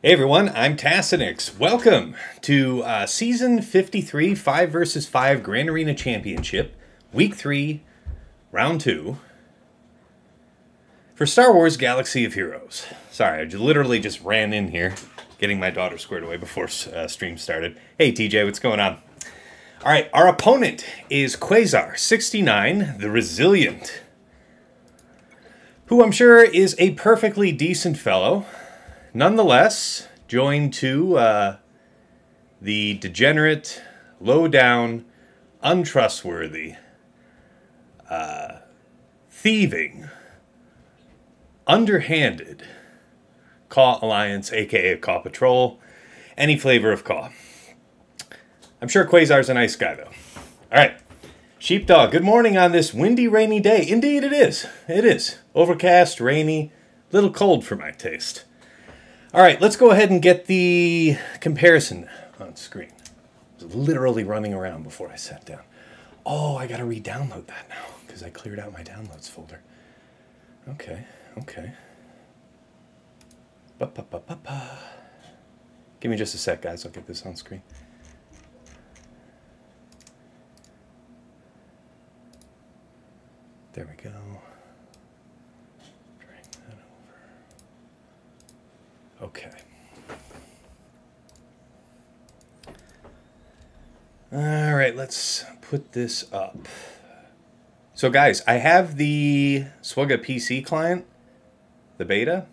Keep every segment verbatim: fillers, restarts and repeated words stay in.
Hey everyone, I'm Tassenix. Welcome to uh, Season fifty-three, five versus five Grand Arena Championship, Week three, Round two, for Star Wars Galaxy of Heroes. Sorry, I literally just ran in here, getting my daughter squared away before uh, stream started. Hey T J, what's going on? Alright, our opponent is Quasar sixty-nine, the Resilient, who I'm sure is a perfectly decent fellow. Nonetheless, joined to uh, the degenerate, low-down, untrustworthy, uh, thieving, underhanded Caw Alliance, a k a. Caw Patrol, any flavor of Caw. I'm sure Quasar's a nice guy, though. All right. Sheepdog, good morning on this windy, rainy day. Indeed, it is. It is. Overcast, rainy, a little cold for my taste. All right, let's go ahead and get the comparison on screen. I was literally running around before I sat down. Oh, I got to re-download that now because I cleared out my downloads folder. Okay, okay. Ba -ba -ba -ba -ba. Give me just a sec, guys. I'll get this on screen. There we go. Okay. All right, let's put this up. So guys, I have the Swugga P C client, the beta,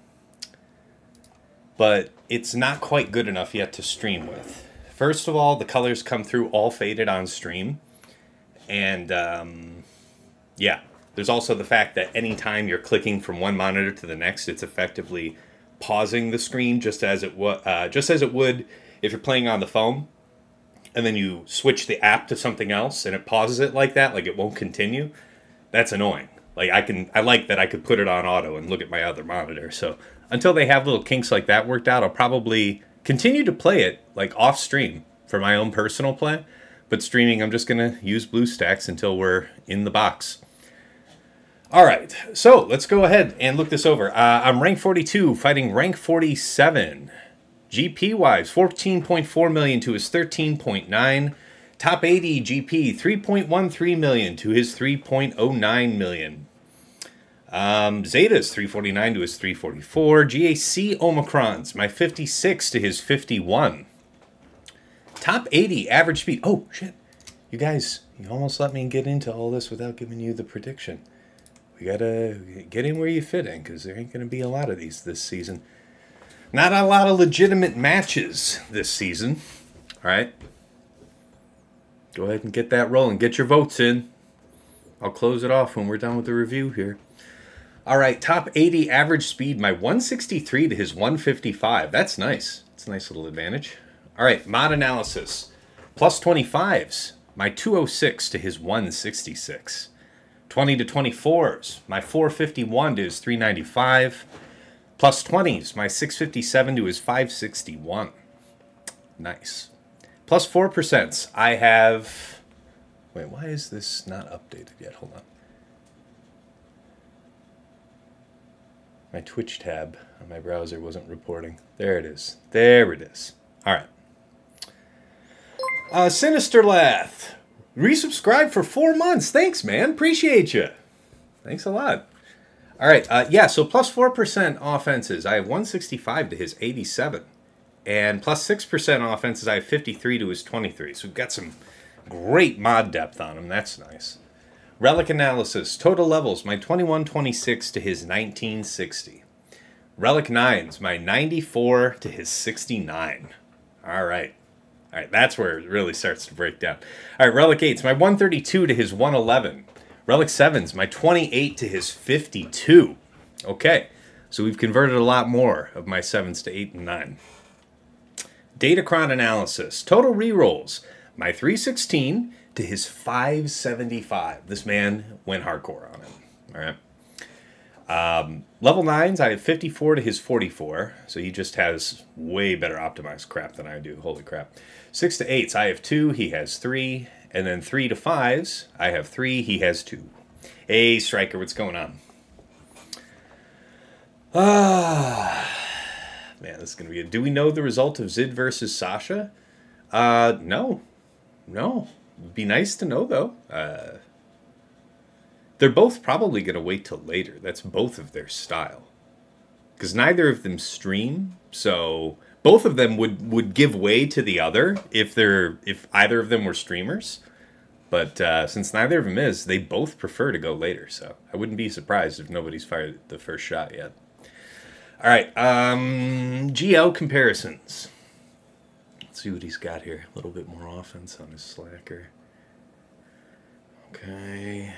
but it's not quite good enough yet to stream with. First of all, the colors come through all faded on stream. And um, yeah, there's also the fact that anytime you're clicking from one monitor to the next, it's effectively pausing the screen just as it was, uh, just as it would if you're playing on the phone, and then you switch the app to something else and it pauses it like that, like it won't continue. That's annoying. Like I can, I like that I could put it on auto and look at my other monitor. So until they have little kinks like that worked out, I'll probably continue to play it like off stream for my own personal play. But streaming, I'm just gonna use BlueStacks until we're in the box. All right, so let's go ahead and look this over. Uh, I'm rank forty-two, fighting rank forty-seven. G P-wise, fourteen point four million to his thirteen point nine. Top eighty G P, three point one three million to his three point oh nine million. Um, Zeta's three forty-nine to his three forty-four. G A C Omicron's, my fifty-six to his fifty-one. Top eighty average speed. Oh, shit. You guys, you almost let me get into all this without giving you the prediction. We gotta get in where you fit in, because there ain't gonna be a lot of these this season. Not a lot of legitimate matches this season. All right. Go ahead and get that rolling. Get your votes in. I'll close it off when we're done with the review here. All right, top eighty average speed, my one sixty-three to his one fifty-five. That's nice. It's a nice little advantage. All right, mod analysis. Plus twenty-fives, my two oh six to his one sixty-six. twenty to twenty-fours, my four fifty-one to his three ninety-five. Plus twenties, my six fifty-seven to his five sixty-one. Nice. Plus four percent, I have... Wait, why is this not updated yet? Hold on. My Twitch tab on my browser wasn't reporting. There it is. There it is. All right. Uh, Sinisterlath. Resubscribe for four months. Thanks, man. Appreciate you. Thanks a lot. All right. Uh, yeah, so plus four percent offenses. I have one sixty-five to his eighty-seven. And plus six percent offenses, I have fifty-three to his twenty-three. So we've got some great mod depth on him. That's nice. Relic analysis. Total levels, my twenty-one twenty-six to his nineteen sixty. Relic nines, my ninety-four to his sixty-nine. All right. All right, that's where it really starts to break down. All right, Relic eight's my one thirty-two to his one eleven. Relic seven's my twenty-eight to his fifty-two. Okay, so we've converted a lot more of my sevens to eight and nine. Datacron analysis. Total rerolls, my three sixteen to his five seventy-five. This man went hardcore on it. All right. Um, level nines, I have fifty-four to his forty-four, so he just has way better optimized crap than I do. Holy crap. six to eights, I have two, he has three, and then three to fives, I have three, he has two. Hey, Striker, what's going on? Ah, man, this this is going to be. Do we know the result of Zid versus Sasha? Uh, no. No. It'd be nice to know, though. Uh, they're both probably going to wait till later. That's both of their style. Because neither of them stream, so both of them would, would give way to the other if they're if either of them were streamers. But uh, since neither of them is, they both prefer to go later. So I wouldn't be surprised if nobody's fired the first shot yet. All right, um, G L comparisons. Let's see what he's got here. A little bit more offense on his slacker. Okay.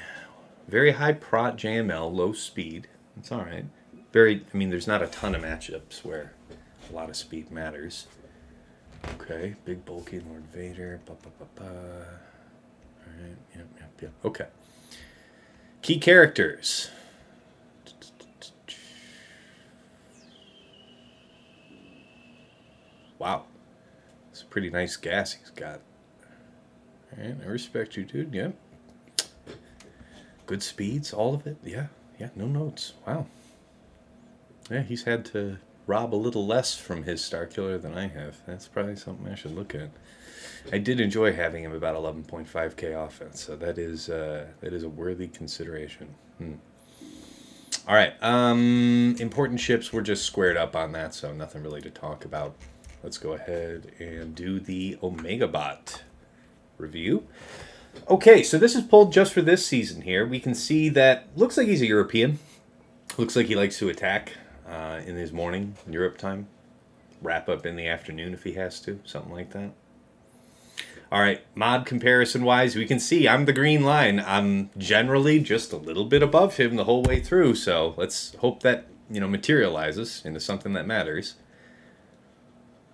Very high prot J M L, low speed. That's all right. Very, I mean, there's not a ton of matchups where a lot of speed matters. Okay, big bulky Lord Vader. Ba, ba, ba, ba. Alright, yep, yep, yep. Okay. Key characters. Wow. It's a pretty nice gas he's got. Alright, I respect you, dude. Yep. Yeah. Good speeds, all of it. Yeah, yeah, no notes. Wow. Yeah, he's had to rob a little less from his Star Killer than I have. That's probably something I should look at. I did enjoy having him about eleven point five K offense, so that is uh, that is a worthy consideration. Hmm. All right, um, important ships. We're just squared up on that, so nothing really to talk about. Let's go ahead and do the OmegaBot review. Okay, so this is pulled just for this season here. We can see that looks like he's a European. Looks like he likes to attack uh, in his morning, Europe time. Wrap up in the afternoon if he has to, something like that. All right, mod comparison-wise, we can see I'm the green line. I'm generally just a little bit above him the whole way through, so let's hope that, you know, materializes into something that matters.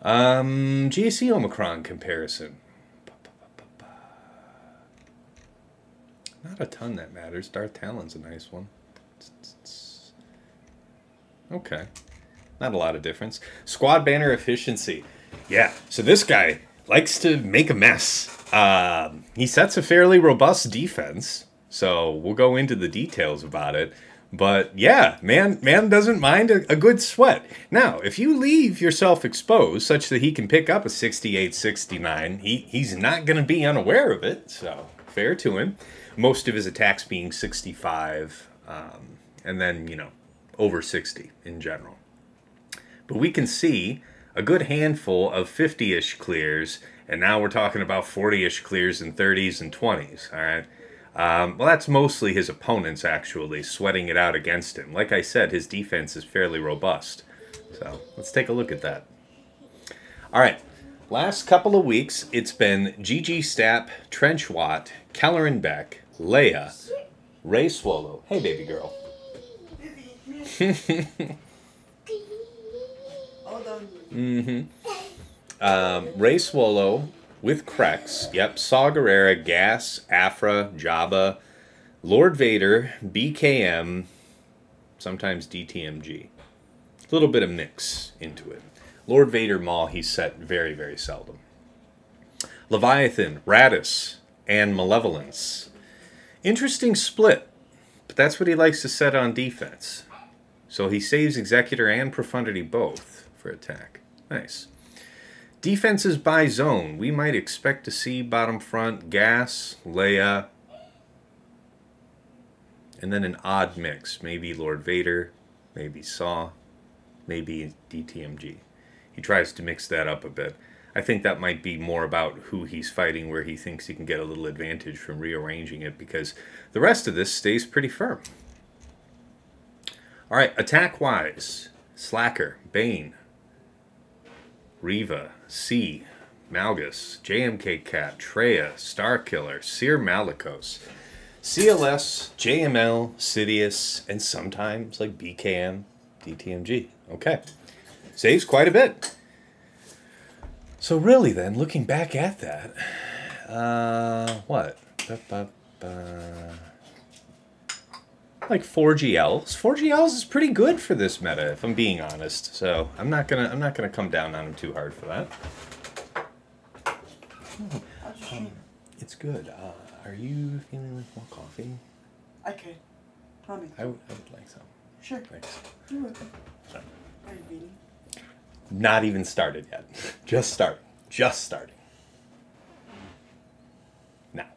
Um, G A C Omicron comparison. Not a ton that matters. Darth Talon's a nice one. Okay. Not a lot of difference. Squad banner efficiency. Yeah, so this guy likes to make a mess. Um, he sets a fairly robust defense, so we'll go into the details about it. But yeah, man, man doesn't mind a, a good sweat. Now, if you leave yourself exposed such that he can pick up a sixty-eight, sixty-nine, he, he's not going to be unaware of it, so fair to him. Most of his attacks being sixty-five, um, and then, you know, over sixty in general. But we can see a good handful of fifty-ish clears, and now we're talking about forty-ish clears and thirties and twenties, all right? Um, well, that's mostly his opponents, actually, sweating it out against him. Like I said, his defense is fairly robust. So let's take a look at that. All right, last couple of weeks, it's been G G Stapp, Trench Watt, Kellerin Beck, Leia, Ray Swallow. Hey, baby girl. Mm-hmm. Um, Ray Swallow with CRex. Yep. Saw Gerrera, G A S, Afra, Jabba, Lord Vader, B K M, sometimes D T M G. A little bit of mix into it. Lord Vader Maul, he's set very, very seldom. Leviathan, Raddus, and Malevolence. Interesting split, but that's what he likes to set on defense. So he saves Executor and Profundity both for attack. Nice. Defenses by zone. We might expect to see bottom front, G A S, Leia, and then an odd mix. Maybe Lord Vader, maybe Saw, maybe D T M G. He tries to mix that up a bit. I think that might be more about who he's fighting, where he thinks he can get a little advantage from rearranging it, because the rest of this stays pretty firm. All right, attack-wise, Slacker, Bane, Reva, C, Malgus, J M K Cat, Treya, Starkiller, Seer Malakos, C L S, J M L, Sidious, and sometimes like B K M, D T M G. Okay. Saves quite a bit. So really then, looking back at that, uh, what? Ba, ba, ba. Like four G Ls. four G Ls is pretty good for this meta, if I'm being honest. So I'm not gonna I'm not gonna come down on him too hard for that. Hmm. Um, it's good. Uh, are you feeling like more coffee? I could. Promise. I, I would like some. Sure. Thanks. You're welcome. Sorry. Are you reading? not even started yet. Just starting. Just starting. Now.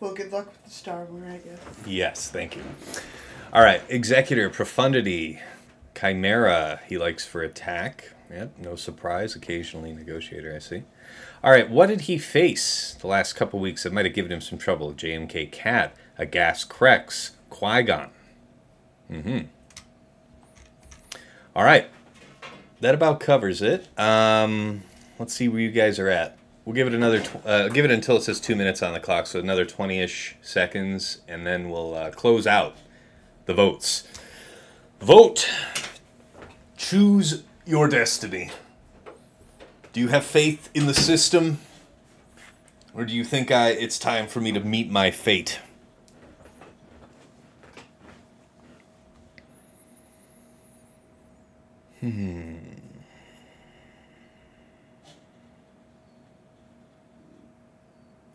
Well, good luck with the Star Wars, I guess. Yes, thank you. All right, Executor, Profundity, Chimera, he likes for attack. Yep, no surprise. Occasionally Negotiator, I see. All right, what did he face the last couple weeks that might have given him some trouble? J M K Cat, a Gas Crex, Qui-Gon. Mm-hmm. All right. That about covers it. Um, let's see where you guys are at. We'll give it another, tw uh, give it until it says two minutes on the clock, so another twenty-ish seconds, and then we'll uh, close out the votes. Vote. Choose your destiny. Do you have faith in the system? Or do you think I, it's time for me to meet my fate? Hmm.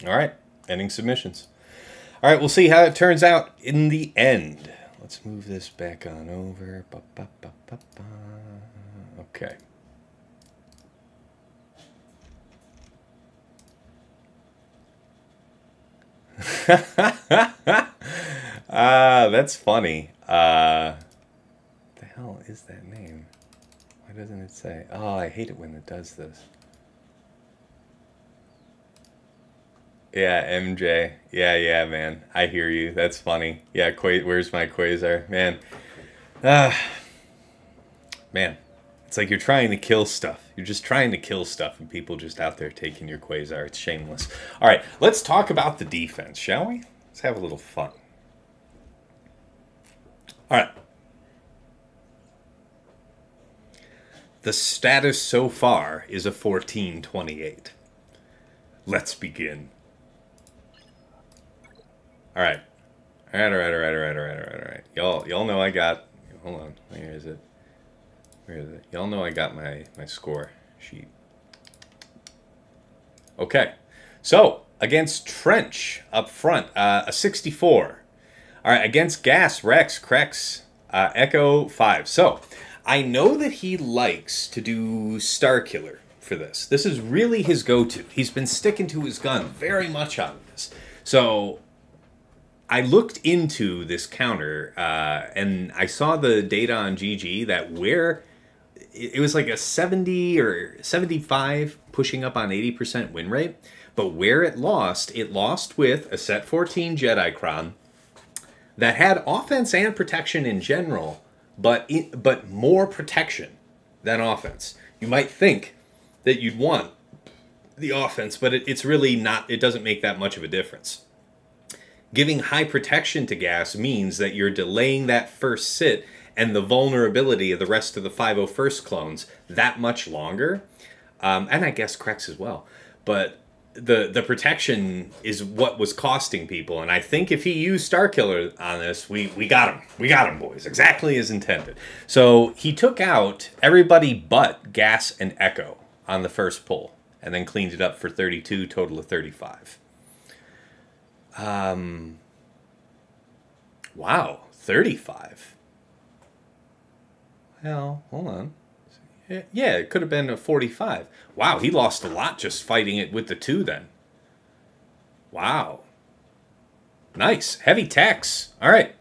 All right. Ending submissions. All right. We'll see how it turns out in the end. Let's move this back on over. Ba, ba, ba, ba, ba. Okay. Ah, uh, that's funny. Uh, what the hell is that name? Why doesn't it say? Oh, I hate it when it does this. Yeah, M J. Yeah, yeah, man. I hear you. That's funny. Yeah, Qua where's my Quasar? Man. Ah, man. It's like you're trying to kill stuff. You're just trying to kill stuff, and people just out there taking your Quasar. It's shameless. All right, let's talk about the defense, shall we? Let's have a little fun. All right. The status so far is a fourteen twenty-eight. Let's begin. All right. All right, all right, all right, all right, all right, all right, all right. Y'all, y'all know I got... Hold on. Where is it? Where is it? Y'all know I got my, my score sheet. Okay. So, against Trench up front, uh, a sixty-four. All right, against Gas, Rex, Crex, uh, Echo, five. So, I know that he likes to do Star Killer for this. This is really his go-to. He's been sticking to his gun very much on this. So, I looked into this counter, uh, and I saw the data on G G that where... It was like a seventy or seventy-five pushing up on eighty percent win rate. But where it lost, it lost with a set fourteen Jedi-Cron that had offense and protection in general, but in, but more protection than offense. You might think that you'd want the offense, but it, it's really not. It doesn't make that much of a difference. Giving high protection to Gas means that you're delaying that first sit and the vulnerability of the rest of the five oh first clones that much longer. Um, and I guess Crex as well. But the, the protection is what was costing people. And I think if he used Starkiller on this, we, we got him. We got him, boys. Exactly as intended. So he took out everybody but Gas and Echo on the first pull. And then cleaned it up for thirty-two, total of thirty-five. Um, wow, thirty-five. Well, hold on. Yeah, it could have been a forty-five. Wow, he lost a lot just fighting it with the two then. Wow. Nice. Heavy tax. All right.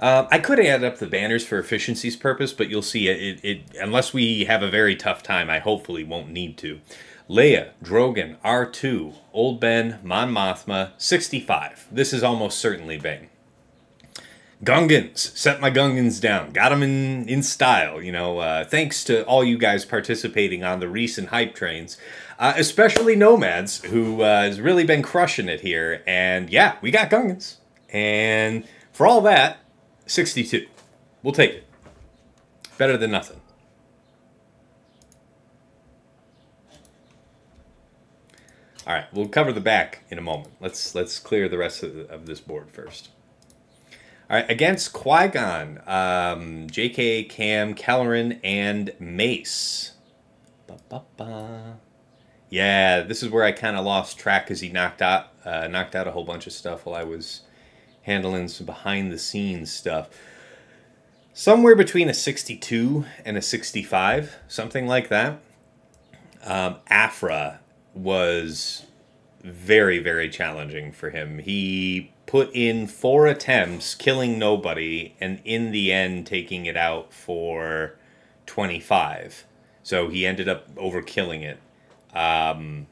Um, I could add up the banners for efficiency's purpose, but you'll see it, it, it, unless we have a very tough time, I hopefully won't need to. Leia, Drogon, R two, Old Ben, Mon Mothma, sixty-five. This is almost certainly Bane. Gungans, set my Gungans down. Got them in, in style, you know. Uh, thanks to all you guys participating on the recent hype trains. Uh, especially Nomads, who uh, has really been crushing it here. And yeah, we got Gungans. And for all that, sixty-two. We'll take it. Better than nothing. All right, we'll cover the back in a moment. Let's let's clear the rest of, the, of this board first. All right, against Qui-Gon, um, J K, Cam, Kelleran, and Mace. Ba, ba, ba. Yeah, this is where I kind of lost track because he knocked out uh, knocked out a whole bunch of stuff while I was handling some behind the scenes stuff. somewhere between a sixty-two and a sixty-five, something like that. Um, Afra was very, very challenging for him. He put in four attempts, killing nobody, and in the end taking it out for twenty-five. So he ended up overkilling it. Um,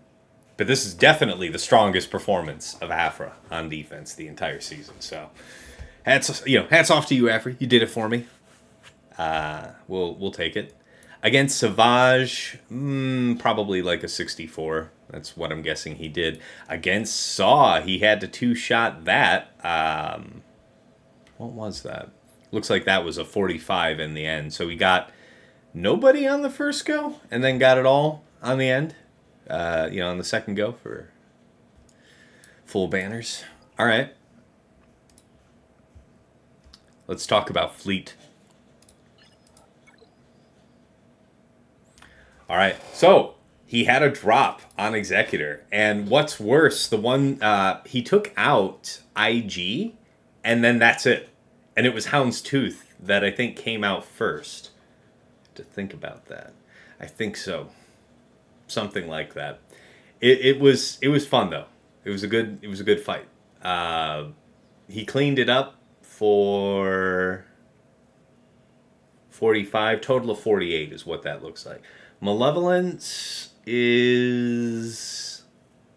but this is definitely the strongest performance of Afra on defense the entire season. So hats, you know, hats off to you, Afra. You did it for me. Uh, we'll we'll take it. Against Savage, mm, probably like a sixty-four. That's what I'm guessing he did. Against Saw, he had to two-shot that. Um, what was that? Looks like that was a forty-five in the end. So he got nobody on the first go and then got it all on the end. Uh, you know, on the second go for full banners. All right. Let's talk about Fleet. All right. So he had a drop on Executor. And what's worse, the one uh, he took out I G, and then that's it. And it was Houndstooth that I think came out first. To think about that. I think so. Something like that. It, it was it was fun though. It was a good it was a good fight. Uh, he cleaned it up for forty-five, total of forty-eight is what that looks like. Malevolence is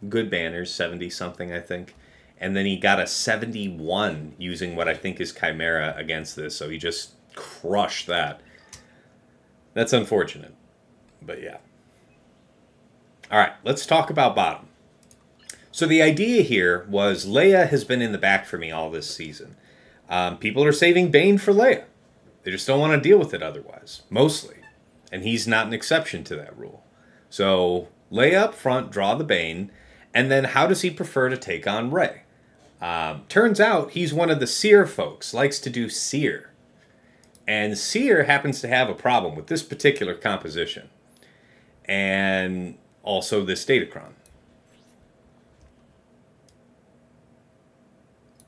good banners, seventy something I think, and then he got a seventy-one using what I think is Chimera against this, so he just crushed that. That's unfortunate, but yeah. All right, let's talk about bottom. So the idea here was Leia has been in the back for me all this season. Um, people are saving Bane for Leia. They just don't want to deal with it otherwise, mostly. And he's not an exception to that rule. So Leia up front, draw the Bane, and then how does he prefer to take on Rey? Um, turns out he's one of the Seer folks, likes to do Seer. And Seer happens to have a problem with this particular composition. And also this Datacron.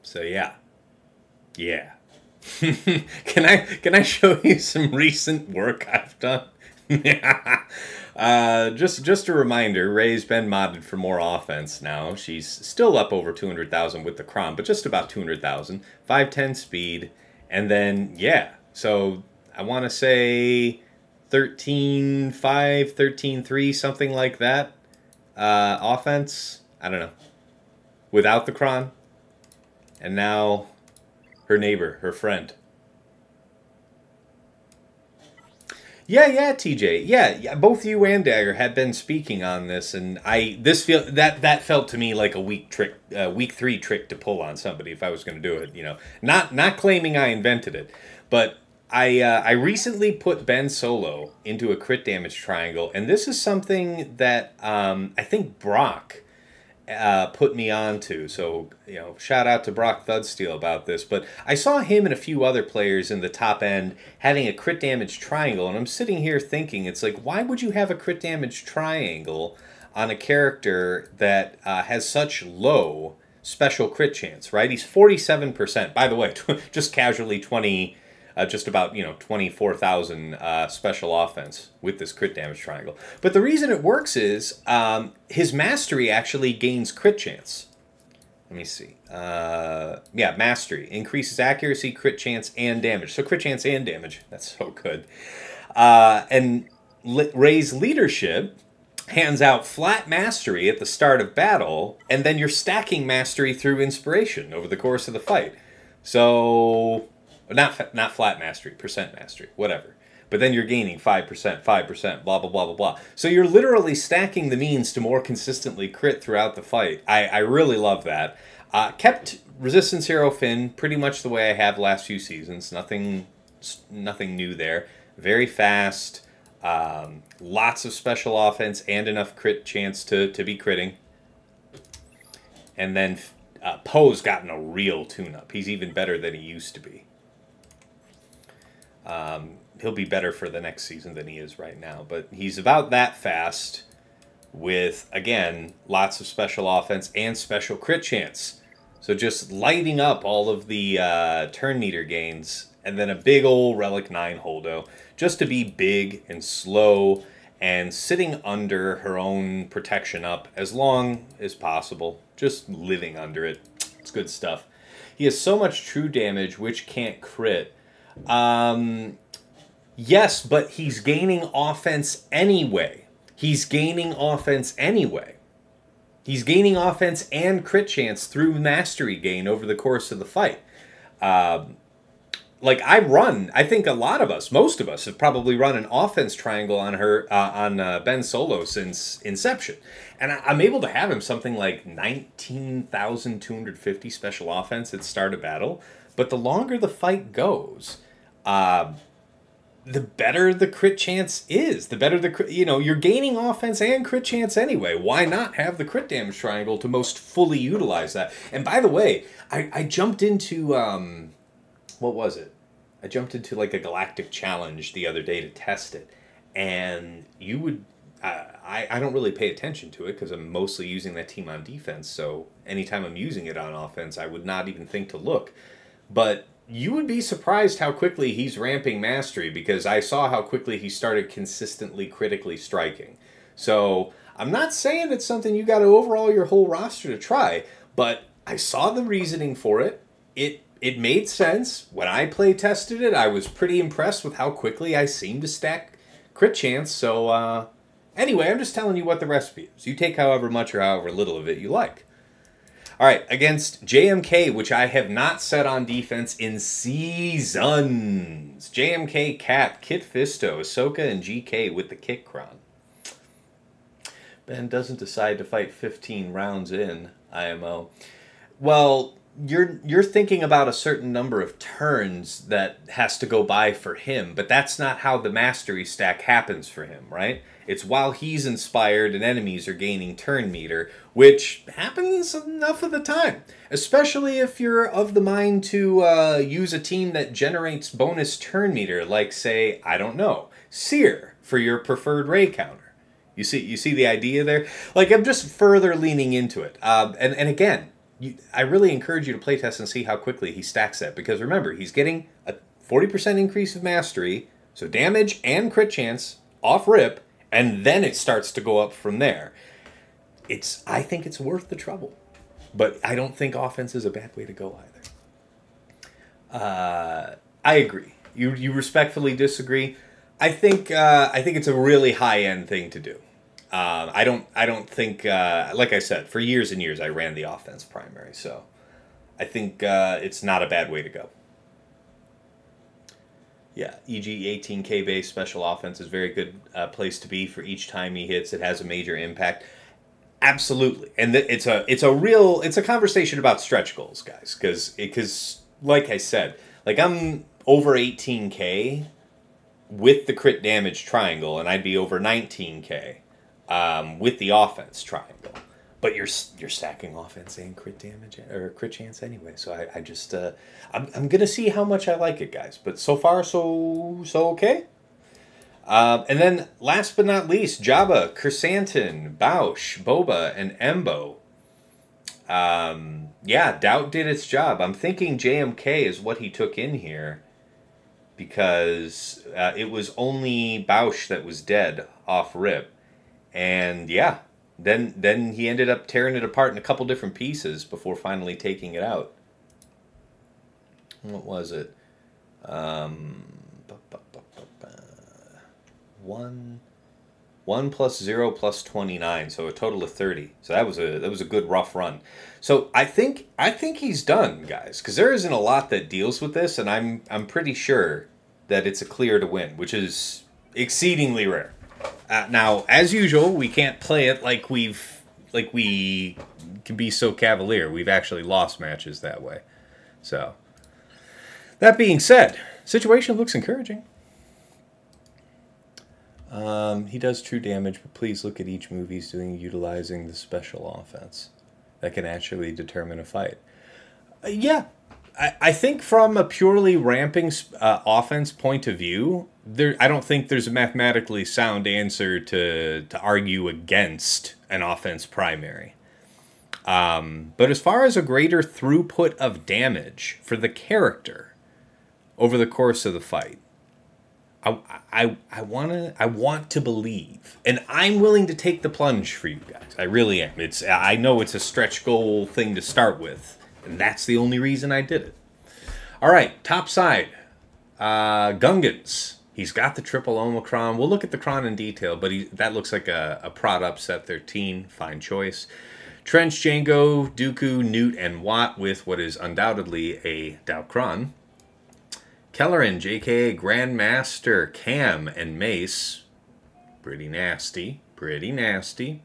So yeah. Yeah. can I can I show you some recent work I've done? yeah. uh, just just a reminder, Rey's been modded for more offense now. She's still up over two hundred thousand with the Crom, but just about two hundred thousand. five ten speed. And then, yeah. So I want to say thirteen five, thirteen three, something like that. Uh, offense, I don't know. Without the Cron. And now her neighbor, her friend. Yeah, yeah, T J. Yeah, yeah, both you and Dagger had been speaking on this, and I this feel that that felt to me like a week trick, uh, week three trick to pull on somebody if I was going to do it. You know, not not claiming I invented it, but I uh, I recently put Ben Solo into a crit damage triangle, and this is something that um, I think Brock uh, put me on to. So you know, shout out to Brock Thudsteel about this. But I saw him and a few other players in the top end having a crit damage triangle, and I'm sitting here thinking, it's like, why would you have a crit damage triangle on a character that uh, has such low special crit chance? Right, he's forty-seven percent. By the way, just casually twenty. Uh, just about, you know, twenty-four thousand uh, special offense with this crit damage triangle. But the reason it works is um, his mastery actually gains crit chance. Let me see. Uh, yeah, mastery. Increases accuracy, crit chance, and damage. So crit chance and damage. That's so good. Uh, and Rey's leadership hands out flat mastery at the start of battle, and then you're stacking mastery through inspiration over the course of the fight. So Not, not flat mastery, percent mastery, whatever. But then you're gaining five percent, five percent, blah, blah, blah, blah, blah. So you're literally stacking the means to more consistently crit throughout the fight. I, I really love that. Uh, kept Resistance Hero Finn pretty much the way I have last few seasons. Nothing, nothing new there. Very fast. Um, lots of special offense and enough crit chance to, to be critting. And then uh, Poe's gotten a real tune-up. He's even better than he used to be. Um, he'll be better for the next season than he is right now. But he's about that fast with, again, lots of special offense and special crit chance. So just lighting up all of the uh, turn meter gains and then a big old Relic nine Holdo, just to be big and slow and sitting under her own protection up as long as possible, just living under it. It's good stuff. He has so much true damage, which can't crit. Um, yes, but he's gaining offense anyway. He's gaining offense anyway. He's gaining offense and crit chance through mastery gain over the course of the fight. Um, like, I run, I think a lot of us, most of us, have probably run an offense triangle on her, uh, on uh, Ben Solo since inception. And I, I'm able to have him something like nineteen thousand two hundred fifty special offense at start of battle. But the longer the fight goes, uh, the better the crit chance is. The better the, you know, you're gaining offense and crit chance anyway. Why not have the crit damage triangle to most fully utilize that? And by the way, I, I jumped into, um, what was it? I jumped into like a Galactic Challenge the other day to test it. And you would, uh, I, I don't really pay attention to it because I'm mostly using that team on defense. So anytime I'm using it on offense, I would not even think to look. But you would be surprised how quickly he's ramping mastery, because I saw how quickly he started consistently critically striking. So I'm not saying it's something you got to overhaul your whole roster to try, but I saw the reasoning for it. It it made sense. When I play tested it, I was pretty impressed with how quickly I seemed to stack crit chance. So uh, anyway, I'm just telling you what the recipe is. You take however much or however little of it you like. All right, against J M K, which I have not set on defense in seasons. J M K, Cap, Kit Fisto, Ahsoka, and G K with the Kickcron. Ben doesn't decide to fight fifteen rounds in, I M O. Well, you're, you're thinking about a certain number of turns that has to go by for him, but that's not how the mastery stack happens for him, right? It's while he's inspired and enemies are gaining turn meter, which happens enough of the time, especially if you're of the mind to uh, use a team that generates bonus turn meter, like, say, I don't know, Seer for your preferred Ray counter. You see, you see the idea there? Like, I'm just further leaning into it. Um, and, and again, you, I really encourage you to playtest and see how quickly he stacks that, because remember, he's getting a forty percent increase of mastery, so damage and crit chance off rip, and then it starts to go up from there. It's, I think it's worth the trouble. But I don't think offense is a bad way to go either. Uh, I agree. You, you respectfully disagree. I think, uh, I think it's a really high-end thing to do. Um, I don't, I don't think, uh, like I said, for years and years I ran the offense primary. So I think uh, it's not a bad way to go. Yeah, E G eighteen K base special offense is a very good uh, place to be for each time he hits. It has a major impact. Absolutely. And it's a it's a real it's a conversation about stretch goals, guys, because because like I said, like I'm over eighteen K with the crit damage triangle, and I'd be over nineteen K um, with the offense triangle. But you're you're stacking offense and crit damage or crit chance anyway. So I, I just uh, I'm I'm gonna see how much I like it, guys. But so far so so okay. Uh, and then last but not least, Jabba, Kersantin, Bausch, Boba, and Embo. Um, yeah, doubt did its job. I'm thinking J M K is what he took in here, because uh, it was only Bausch that was dead off rip, and yeah. Then, then he ended up tearing it apart in a couple different pieces before finally taking it out. What was it? Um, one, one plus zero plus twenty-nine, so a total of thirty. So that was a that was a good rough run. So I think I think he's done, guys, because there isn't a lot that deals with this, and I'm I'm pretty sure that it's a clear to win, which is exceedingly rare. Uh, now, as usual, we can't play it like we've, like we can be so cavalier. We've actually lost matches that way. So, that being said, situation looks encouraging. Um, he does true damage, but please look at each move he's doing utilizing the special offense. That can actually determine a fight. Uh, yeah. I, I think from a purely ramping uh, offense point of view, there I don't think there's a mathematically sound answer to, to argue against an offense primary. Um, but as far as a greater throughput of damage for the character over the course of the fight. I I I wanna I want to believe, and I'm willing to take the plunge for you guys. I really am. It's I know it's a stretch goal thing to start with, and that's the only reason I did it. All right, top side, uh, Gungans. He's got the triple Omicron. We'll look at the Cron in detail, but he, that looks like a, a prod up set thirteen. Fine choice. Trench, Django, Dooku, Newt, and Watt with what is undoubtedly a Datacron. Kellerin, J K A, Grandmaster, Cam, and Mace. Pretty nasty. Pretty nasty.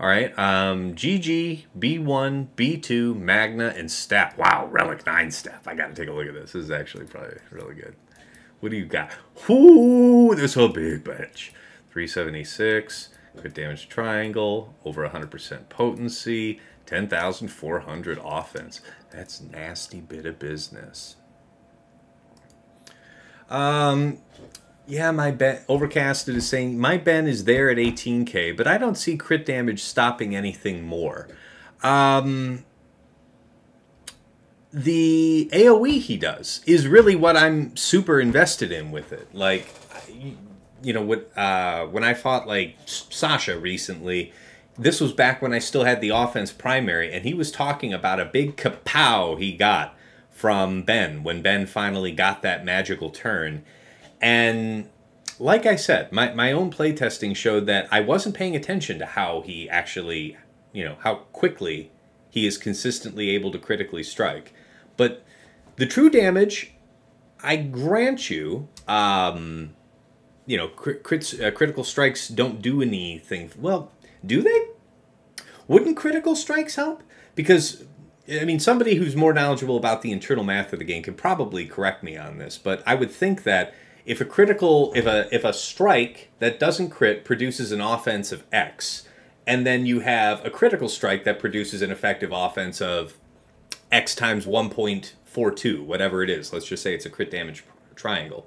All right. Um, G G, B one, B two, Magna, and Staff. Wow, Relic nine Staff. I got to take a look at this. This is actually probably really good. What do you got? Ooh, this whole big batch. three seventy-six, good damage triangle, over one hundred percent potency, ten thousand four hundred offense. That's a nasty bit of business. Um, yeah, my bet, Overcasted is saying, my Ben is there at eighteen K, but I don't see crit damage stopping anything more. Um... The AoE he does is really what I'm super invested in with it. Like, you know, what, uh, when I fought, like, Sasha recently, this was back when I still had the offense primary, and he was talking about a big kapow he got from Ben when Ben finally got that magical turn. And like I said, my, my own playtesting showed that I wasn't paying attention to how he actually, you know, how quickly he is consistently able to critically strike. But the true damage, I grant you, um, you know, crit, crits, uh, critical strikes don't do anything. Well, do they? Wouldn't critical strikes help? Because, I mean, somebody who's more knowledgeable about the internal math of the game could probably correct me on this, but I would think that if a critical, if a, if a strike that doesn't crit produces an offense of X, and then you have a critical strike that produces an effective offense of X times one point four two, whatever it is. Let's just say it's a crit damage triangle.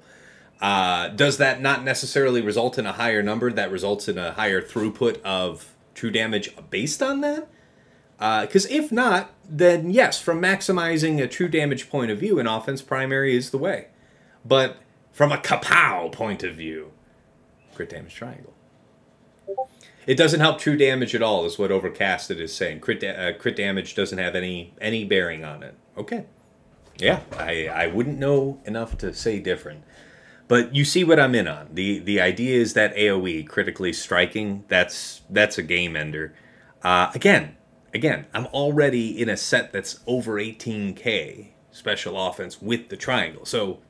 Uh, does that not necessarily result in a higher number that results in a higher throughput of true damage based on that? Because uh, if not, then yes, from maximizing a true damage point of view, an offense primary is the way. But from a kapow point of view, crit damage triangle. It doesn't help true damage at all, is what Overcasted is saying. Crit, da uh, crit damage doesn't have any any bearing on it. Okay. Yeah, I, I wouldn't know enough to say different. But you see what I'm in on. The the idea is that AoE, critically striking, that's that's a game ender. Uh, again, again, I'm already in a set that's over eighteen K special offense with the triangle. So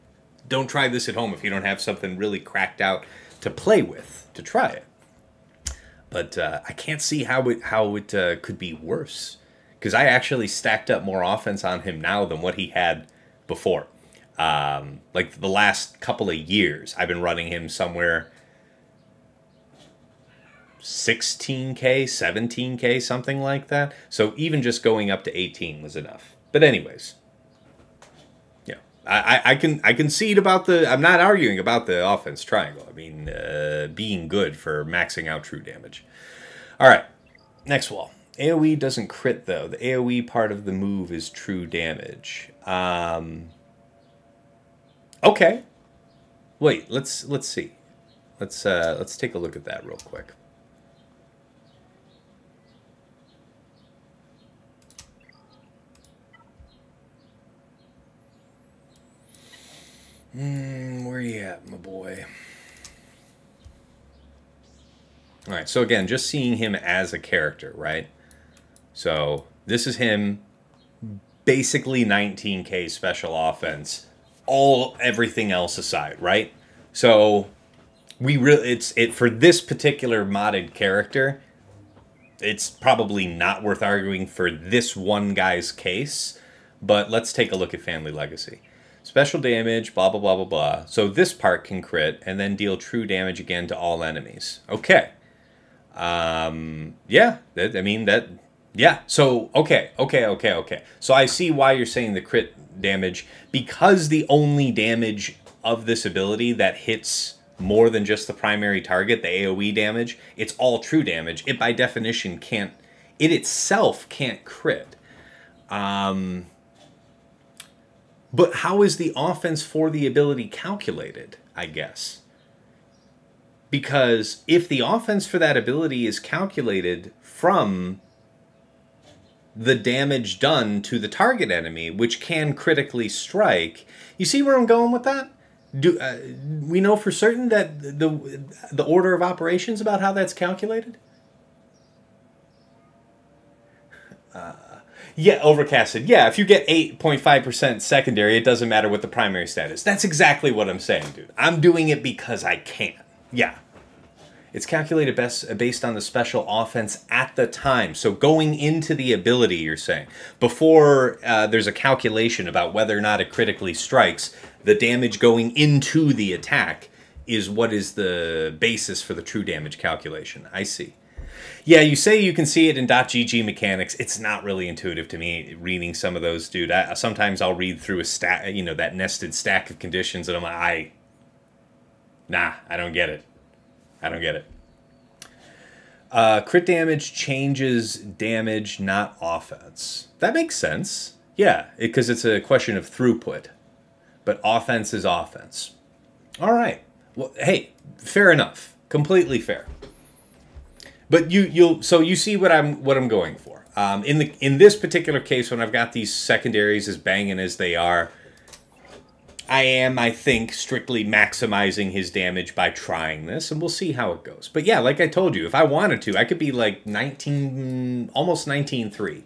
don't try this at home if you don't have something really cracked out to play with to try it. But uh, I can't see how it how it uh, could be worse, because I actually stacked up more offense on him now than what he had before. Um, like the last couple of years, I've been running him somewhere sixteen K, seventeen K, something like that. So even just going up to eighteen was enough. But anyways, yeah, I, I, I can I concede about the. I'm not arguing about the offense triangle. I mean, uh, being good for maxing out true damage. All right, next wall. AoE doesn't crit, though. The AoE part of the move is true damage. Um, okay. Wait, let's let's see. Let's uh, let's take a look at that real quick. Mm, where you at, my boy? All right, so again, just seeing him as a character, right? So this is him, basically nineteen K special offense, all everything else aside, right? So we really, it's it for this particular modded character, it's probably not worth arguing for this one guy's case, but let's take a look at Family Legacy. Special damage, blah, blah, blah, blah, blah. So this part can crit and then deal true damage again to all enemies. Okay. Um, yeah, that, I mean, that, yeah, so, okay, okay, okay, okay. So I see why you're saying the crit damage, because the only damage of this ability that hits more than just the primary target, the AoE damage, it's all true damage. It, by definition, can't, it itself can't crit. Um, But how is the offense for the ability calculated, I guess? Because if the offense for that ability is calculated from the damage done to the target enemy, which can critically strike, you see where I'm going with that? Do uh, we know for certain that the the order of operations about how that's calculated? Uh, yeah, Overcasted. Yeah, if you get eight point five percent secondary, it doesn't matter what the primary stat is. That's exactly what I'm saying, dude. I'm doing it because I can. Yeah. It's calculated best based on the special offense at the time. So going into the ability, you're saying, before uh, there's a calculation about whether or not it critically strikes, the damage going into the attack is what is the basis for the true damage calculation. I see. Yeah, you say you can see it in .gg mechanics. It's not really intuitive to me reading some of those, dude. I, sometimes I'll read through a stack, you know, that nested stack of conditions, and I'm like, I... Nah, I don't get it. I don't get it. Uh, crit damage changes damage, not offense. That makes sense. Yeah, because it, it's a question of throughput. But offense is offense. All right. Well, hey, fair enough. Completely fair. But you, you'll so you see what I'm what I'm going for. Um, in the in this particular case, when I've got these secondaries as banging as they are, I am, I think, strictly maximizing his damage by trying this, and we'll see how it goes. But yeah, like I told you, if I wanted to, I could be like nineteen, almost nineteen three.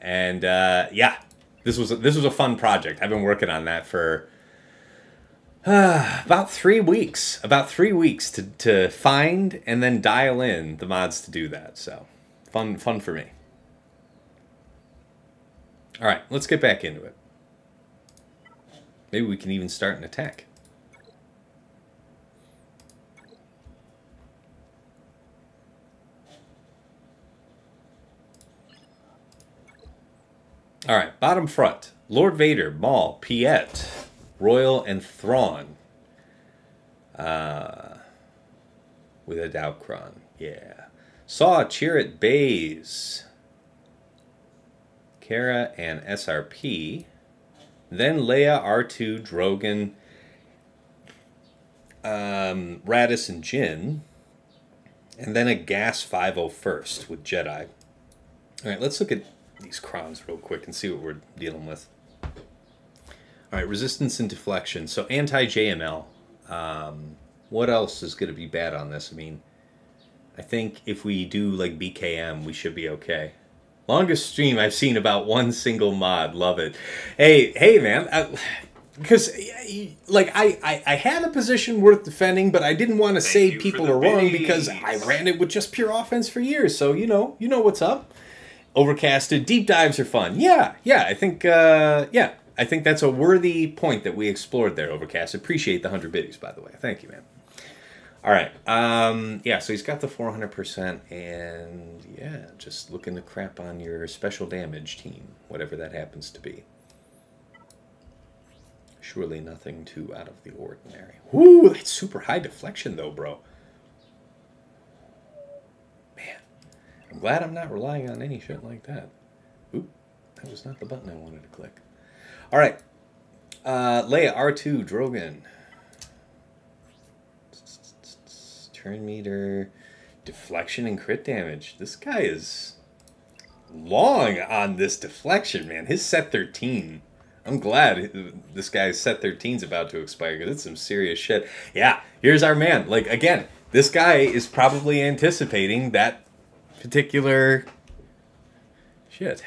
And uh, yeah, this was, a, this was a fun project. I've been working on that for uh, about three weeks. About three weeks to, to find and then dial in the mods to do that. So fun, fun for me. All right, let's get back into it. Maybe we can even start an attack. All right, bottom front. Lord Vader, Maul, Piet, Royal, and Thrawn. Uh, with a datacron, yeah. Saw, Chirrut, Baze, Kara, and S R P. Then Leia, R two, Drogon, um, Raddus, and Jyn. And then a G A S five oh first with Jedi. All right, let's look at these crons real quick and see what we're dealing with. All right, resistance and deflection. So anti-J M L. Um, what else is going to be bad on this? I mean, I think if we do, like, B K M, we should be okay. Longest stream I've seen about one single mod. Love it. Hey, hey, man. Because, like, I, I, I had a position worth defending, but I didn't want to say people are wrong because I ran it with just pure offense for years. So, you know, you know what's up. Overcasted. Deep dives are fun. Yeah, yeah. I think, uh, yeah, I think that's a worthy point that we explored there, Overcast. Appreciate the one hundred biddies, by the way. Thank you, man. All right, um, yeah, so he's got the four hundred percent, and yeah, just looking to crap on your special damage team, whatever that happens to be. Surely nothing too out of the ordinary. Woo, that's super high deflection, though, bro. Man, I'm glad I'm not relying on any shit like that. Oop, that was not the button I wanted to click. All right, uh, Leia, R two, Drogon. Turn meter, deflection, and crit damage. This guy is long on this deflection, man. His set thirteen. I'm glad this guy's set thirteen is about to expire because it's some serious shit. Yeah, here's our man. Like, again, this guy is probably anticipating that particular shit.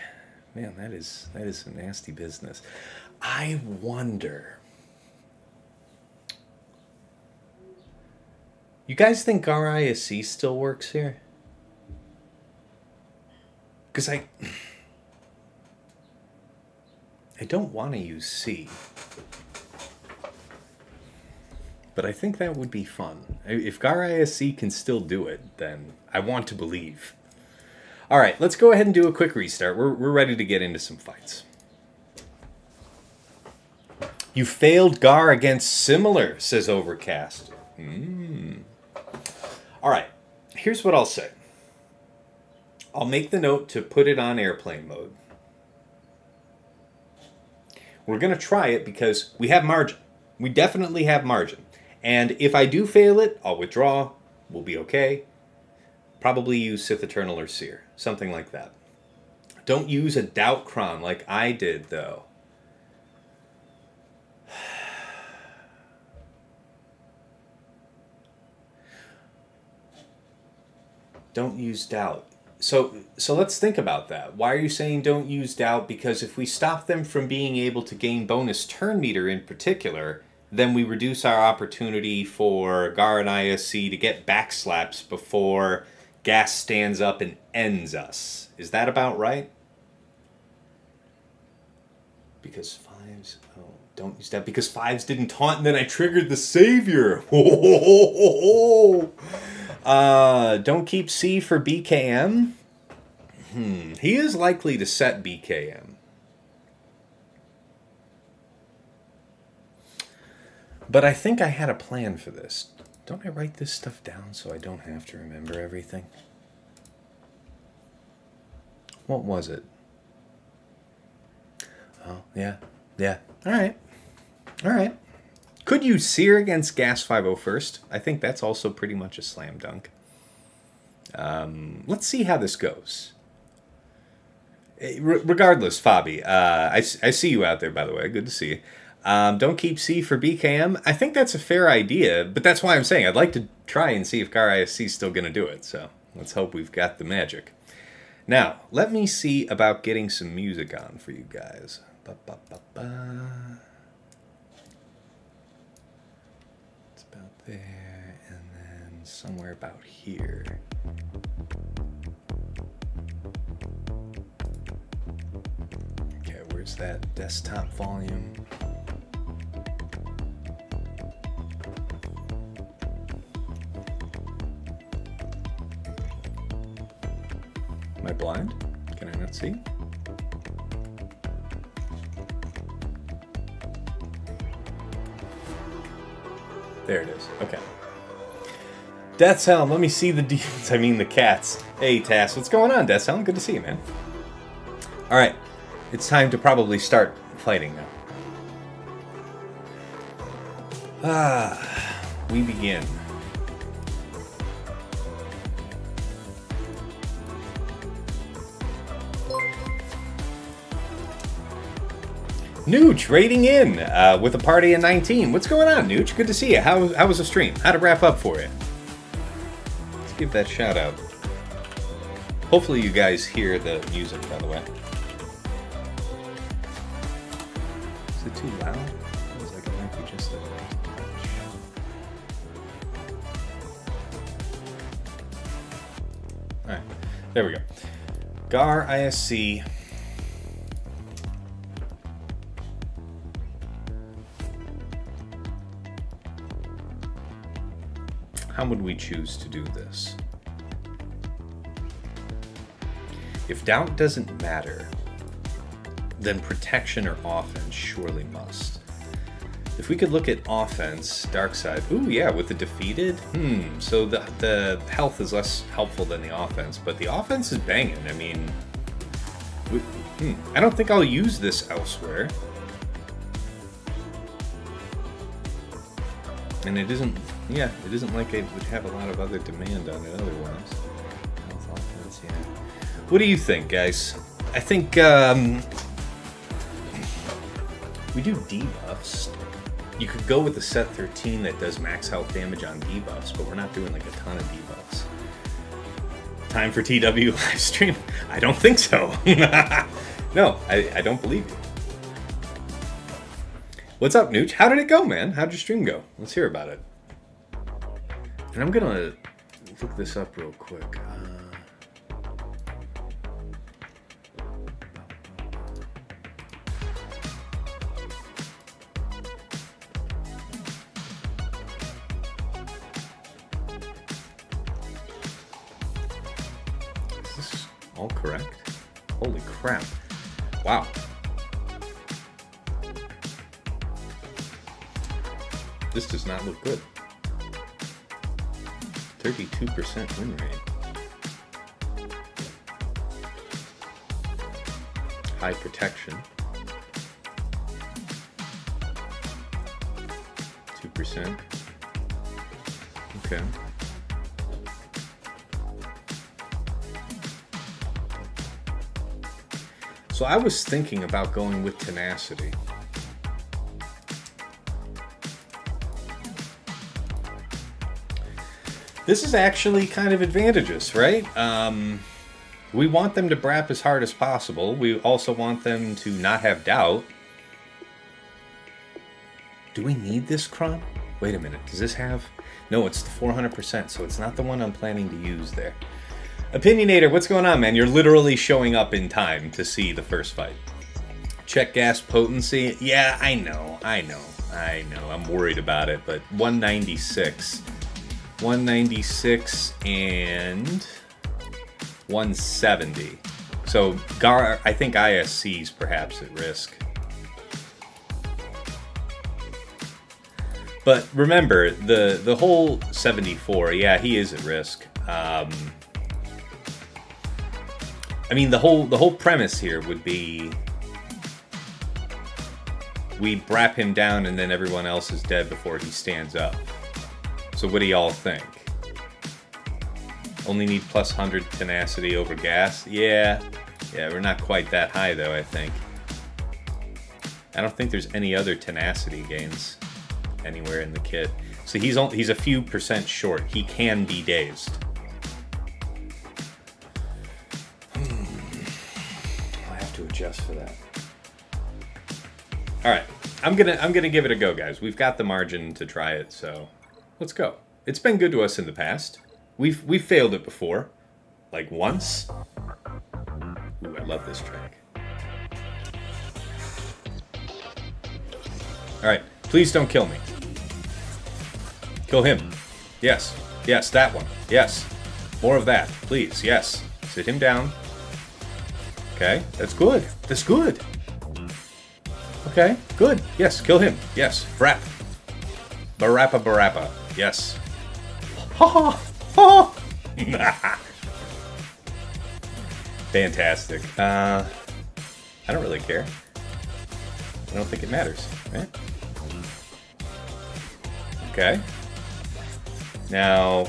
Man, that is, that is some nasty business. I wonder... You guys think Gar I S C still works here? Because I... I don't want to use C. But I think that would be fun. If Gar I S C can still do it, then I want to believe. All right, let's go ahead and do a quick restart. We're, we're ready to get into some fights. You failed Gar against similar, says Overcast. Hmm... All right, here's what I'll say. I'll make the note to put it on airplane mode. We're going to try it because we have margin. We definitely have margin. And if I do fail it, I'll withdraw. We'll be okay. Probably use Sith Eternal or Seer. Something like that. Don't use a datacron like I did, though. Don't use doubt. So so let's think about that. Why are you saying don't use doubt? Because if we stop them from being able to gain bonus turn meter in particular, then we reduce our opportunity for Gar and I S C to get backslaps before Gas stands up and ends us. Is that about right? Because fives... Oh, don't use doubt. Because fives didn't taunt and then I triggered the savior. Oh! Uh, don't keep C for B K M. Hmm. He is likely to set B K M. But I think I had a plan for this. Don't I write this stuff down so I don't have to remember everything? What was it? Oh, yeah. Yeah. All right. All right. Could you Seer against Gas five oh first? I think that's also pretty much a slam dunk. Um, let's see how this goes. Re regardless, Fabi, uh, I, I see you out there, by the way. Good to see you. Um, don't keep C for B K M. I think that's a fair idea, but that's why I'm saying I'd like to try and see if Gar I S C is still going to do it. So let's hope we've got the magic. Now, let me see about getting some music on for you guys. Ba, ba, ba, ba. There, and then somewhere about here. Okay, where's that desktop volume? Am I blind? Can I not see? There it is. Okay. Death Helm, let me see the demons. I mean the cats. Hey, Tass, what's going on, Death Helm? Good to see you, man. All right. It's time to probably start fighting now. Ah, we begin. Nooch raiding in uh, with a party of nineteen. What's going on, Nooch? Good to see you. How, how was the stream? How'd it wrap up for you? Let's give that shout out. Hopefully you guys hear the music, by the way. Is it too loud? It feels like it might be just that loud. Alright, there we go. Gar I S C... How would we choose to do this? If doubt doesn't matter, then protection or offense surely must. If we could look at offense, dark side, ooh yeah, with the defeated, hmm, so the, the health is less helpful than the offense, but the offense is banging. I mean, we, hmm, I don't think I'll use this elsewhere. And it isn't, yeah, it isn't like it would have a lot of other demand on it otherwise. What do you think, guys? I think um, we do debuffs. You could go with the set thirteen that does max health damage on debuffs, but we're not doing like a ton of debuffs. Time for T W live stream? I don't think so. No, I, I don't believe you. What's up, Nooch? How did it go, man? How'd your stream go? Let's hear about it. And I'm gonna look this up real quick. Uh... Is this all correct? Holy crap. Wow. This does not look good. thirty-two percent win rate. High protection. one hundred percent. Okay. So I was thinking about going with Tenacity. This is actually kind of advantageous, right? Um, we want them to brap as hard as possible. We also want them to not have doubt. Do we need this cron? Wait a minute, does this have? No, it's the four hundred percent, so it's not the one I'm planning to use there. Opinionator, what's going on, man? You're literally showing up in time to see the first fight. Check gas potency. Yeah, I know, I know, I know. I'm worried about it, but one ninety-six. one ninety-six and one seventy. So, Gar, I think I S C's perhaps at risk. But remember, the, the whole seventy-four, yeah, he is at risk. Um... I mean, the whole the whole premise here would be we brap him down and then everyone else is dead before he stands up. So what do y'all think? Only need plus one hundred tenacity over gas? Yeah. Yeah, we're not quite that high though, I think. I don't think there's any other tenacity gains anywhere in the kit. So he's only, he's a few percent short. He can be dazed. Just for that. All right, I'm gonna I'm gonna give it a go, guys. We've got the margin to try it, so let's go. It's been good to us in the past. We've we've failed it before, like once. Ooh, I love this track. All right, please don't kill me. Kill him. Yes, yes, that one. Yes, more of that, please. Yes, sit him down. Okay, that's good. That's good. Okay, good. Yes, kill him. Yes, brap. Barappa, barappa. Yes. Ha ha ha. Fantastic. Uh, I don't really care. I don't think it matters, right? Okay. Now,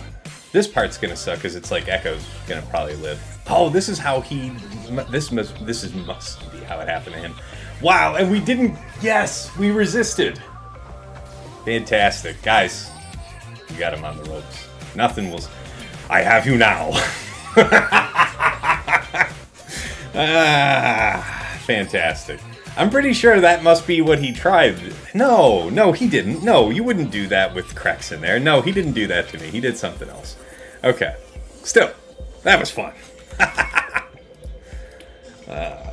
this part's gonna suck because it's like Echo's gonna probably live. Oh, this is how he, this must, this is must be how it happened to him. Wow, and we didn't, yes, we resisted. Fantastic. Guys, you got him on the ropes. Nothing will, I have you now. Ah, fantastic. I'm pretty sure that must be what he tried. No, no, he didn't. No, you wouldn't do that with Crex in there. No, he didn't do that to me. He did something else. Okay, still, that was fun. uh,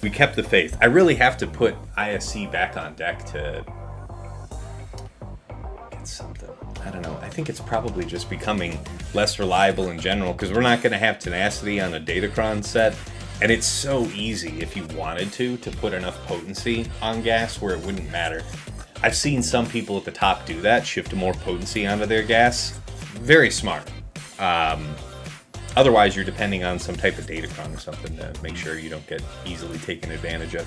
we kept the faith. I really have to put I S C back on deck to get something. I don't know. I think it's probably just becoming less reliable in general because we're not going to have tenacity on a Datacron set. And it's so easy if you wanted to, to put enough potency on gas where it wouldn't matter. I've seen some people at the top do that, shift more potency onto their gas. Very smart. Um, otherwise, you're depending on some type of datacron or something to make sure you don't get easily taken advantage of.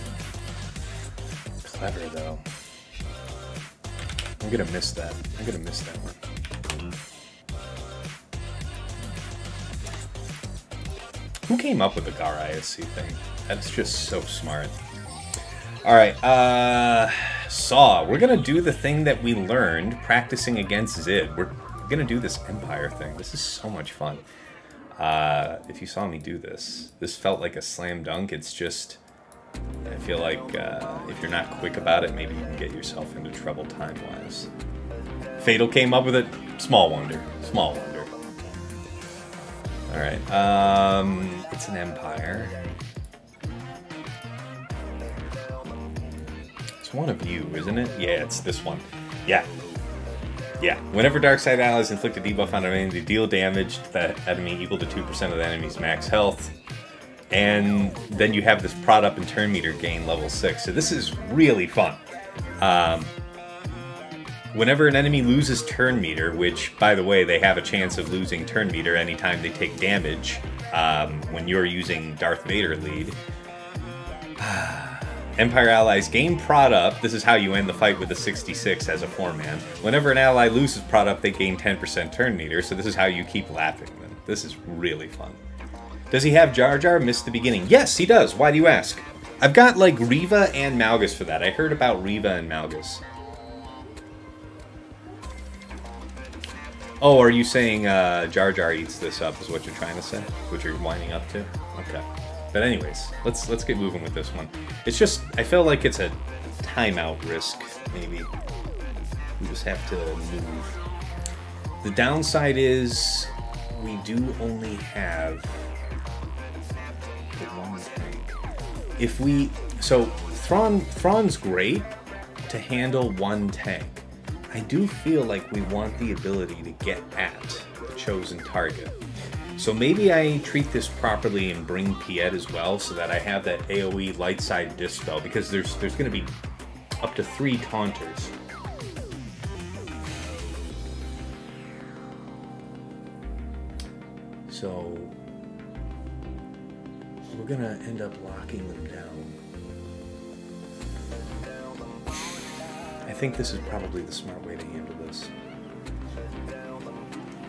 Clever, though. I'm gonna miss that. I'm gonna miss that one. Who came up with the Gar I S C thing? That's just so smart. All right, uh, Saw. We're gonna do the thing that we learned practicing against Zid. We're gonna do this Empire thing. This is so much fun. Uh, if you saw me do this, this felt like a slam dunk. It's just, I feel like uh, if you're not quick about it, maybe you can get yourself into trouble time-wise. Fatal came up with it. Small wonder. Small wonder. All right. Um, it's an Empire. It's one of you, isn't it? Yeah, it's this one. Yeah. Yeah, whenever Darkside allies inflict a debuff on an enemy, deal damage to that enemy equal to two percent of the enemy's max health. And then you have this prod up and turn meter gain level six. So this is really fun. Um, whenever an enemy loses turn meter, which, by the way, they have a chance of losing turn meter anytime they take damage um, when you're using Darth Vader lead. Empire allies gain prod up. This is how you end the fight with a sixty-six as a four-man. Whenever an ally loses prod up, they gain ten percent turn meter, so this is how you keep lapping them. This is really fun. Does he have JarJar? Missed the beginning. Yes, he does. Why do you ask? I've got, like, Riva and Malgus for that. I heard about Riva and Malgus. Oh, are you saying uh, JarJar eats this up, is what you're trying to say? What you're winding up to? Okay. But anyways, let's let's get moving with this one. It's just, I feel like it's a timeout risk, maybe. We just have to move. The downside is we do only have the one thing. If we, so Thrawn, Thrawn's great to handle one tank. I do feel like we want the ability to get at the chosen target. So maybe I treat this properly and bring Piet as well, so that I have that AoE light side dispel, because there's there's going to be up to three taunters. So we're going to end up locking them down. I think this is probably the smart way to handle this.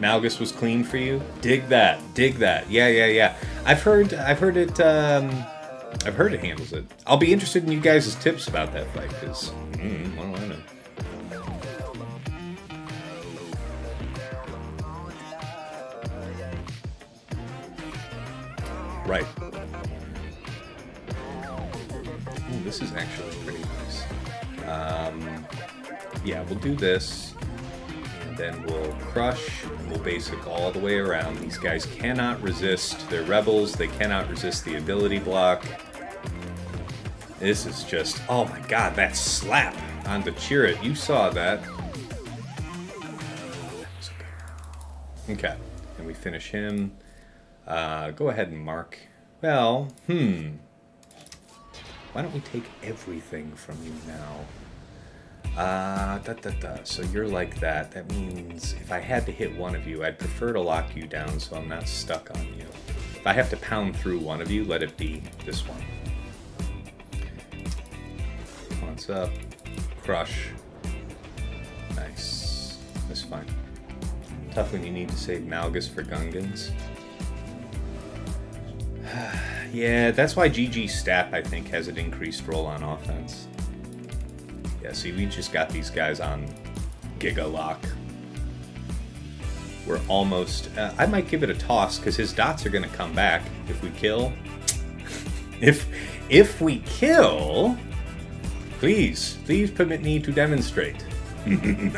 Malgus was clean for you. Dig that. Dig that. Yeah, yeah, yeah. I've heard. I've heard it. Um, I've heard it handles it. I'll be interested in you guys' tips about that fight, because mm, what do I know? Right. Ooh, this is actually pretty nice. Um, yeah, we'll do this. Then we'll crush, and we'll basic all the way around. These guys cannot resist. They're rebels. They cannot resist the ability block. This is just, oh my god, that slap on the Chirrut. You saw that. Okay, and we finish him. Uh, go ahead and mark. Well, hmm. Why don't we take everything from you now? Uh, da, da, da. So you're like that. That means if I had to hit one of you, I'd prefer to lock you down so I'm not stuck on you. If I have to pound through one of you, let it be this one. Once up. Crush. Nice. That's fine. Tough when you need to save Malgus for Gungans. Yeah, that's why G G Stapp, I think, has an increased roll on offense. Yeah, see, we just got these guys on Giga Lock. We're almost... Uh, I might give it a toss, because his dots are going to come back if we kill. if if we kill... Please, please permit me to demonstrate. Bye.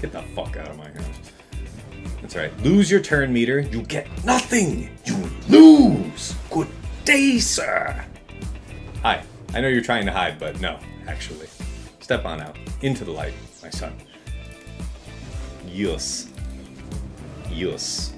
Get the fuck out of my house. That's right. Lose your turn meter. You get nothing. You lose. Good day, sir. Hi. I know you're trying to hide, but no, actually. Step on out. Into the light, my son. Yes. Yes.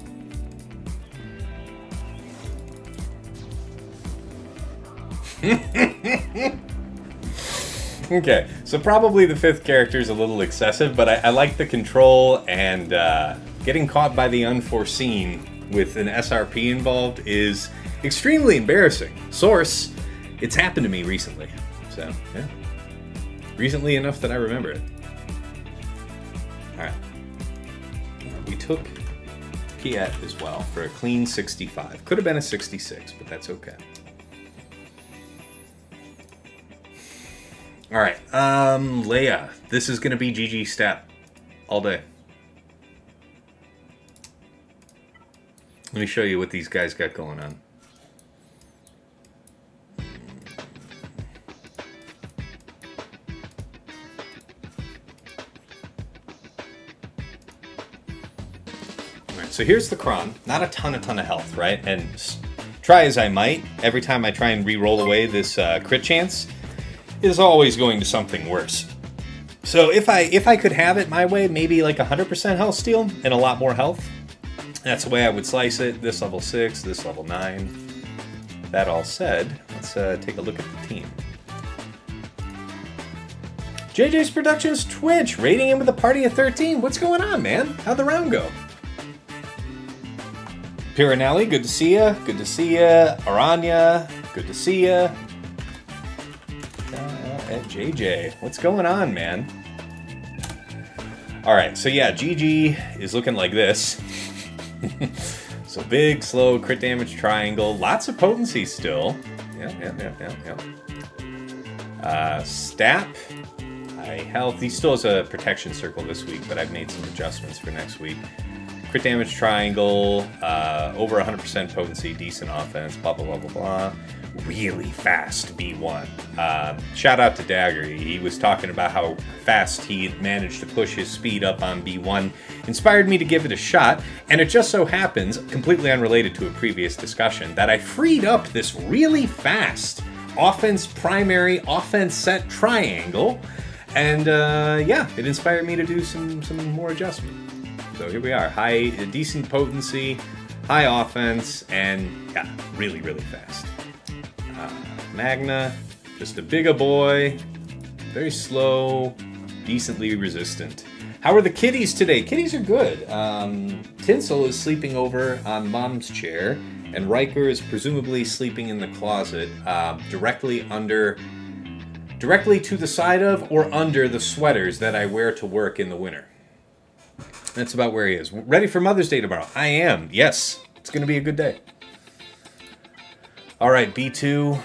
Okay, so probably the fifth character is a little excessive, but I, I like the control and, uh... getting caught by the unforeseen with an S R P involved is extremely embarrassing. Source, it's happened to me recently. So, yeah. Recently enough that I remember it. Alright. We took Piet as well for a clean sixty-five. Could have been a sixty-six, but that's okay. Alright, um, Leia. This is going to be G G Stapp all day. Let me show you what these guys got going on. Alright, so here's the Kron. Not a ton, a ton of health, right? And try as I might, every time I try and re-roll away this uh, crit chance, is always going to something worse. So if I, if I could have it my way, maybe like one hundred percent health steal and a lot more health. That's the way I would slice it. This level six, this level nine. That all said, let's uh, take a look at the team. J J's Productions Twitch, raiding in with a party of thirteen. What's going on, man? How'd the round go? Pirinelli, good to see ya. Good to see ya. Aranya, good to see ya. Uh, J J, what's going on, man? All right, so yeah, G G is looking like this. So big, slow, crit damage triangle. Lots of potency still. Yeah, yeah, yeah, yeah, yeah. Uh, Stap, high health. He still has a protection circle this week, but I've made some adjustments for next week. Crit damage triangle, uh, over one hundred percent potency, decent offense, blah, blah, blah, blah, blah. Really fast B one. Uh, shout out to Dagger. He was talking about how fast he managed to push his speed up on B one. Inspired me to give it a shot, and it just so happens, completely unrelated to a previous discussion, that I freed up this really fast offense primary, offense set triangle, and uh, yeah, it inspired me to do some, some more adjustments. So here we are, high, decent potency, high offense, and yeah, really, really fast. Uh, Magna, just a bigger boy, very slow, decently resistant. How are the kitties today? Kitties are good. Um, Tinsel is sleeping over on Mom's chair, and Riker is presumably sleeping in the closet, uh, directly under, directly to the side of or under the sweaters that I wear to work in the winter. That's about where he is. Ready for Mother's Day tomorrow? I am. Yes. It's going to be a good day. All right, B two.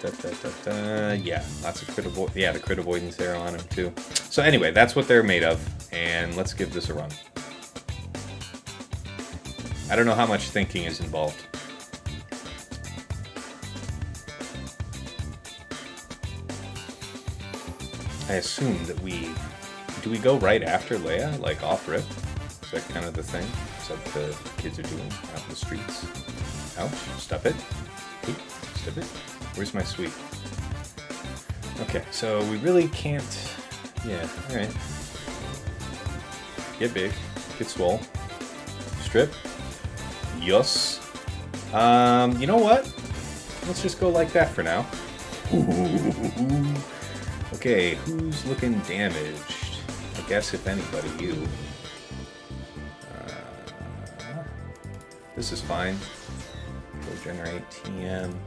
Da, da, da, da. Yeah, lots of crit avoidance. Yeah, the crit avoidance there on him, too. So anyway, that's what they're made of, and let's give this a run. I don't know how much thinking is involved. I assume that we... Do we go right after Leia, like off rip? Is that kind of the thing? Is that what the kids are doing out in the streets? Ouch, stop it. Oop, stop it. Where's my sweet? Okay, so we really can't, yeah, all right. Get big, get swole. Strip, yes. Um, you know what? Let's just go like that for now. Okay, who's looking damaged? I guess, if anybody, you. Uh, this is fine. Go generate T M.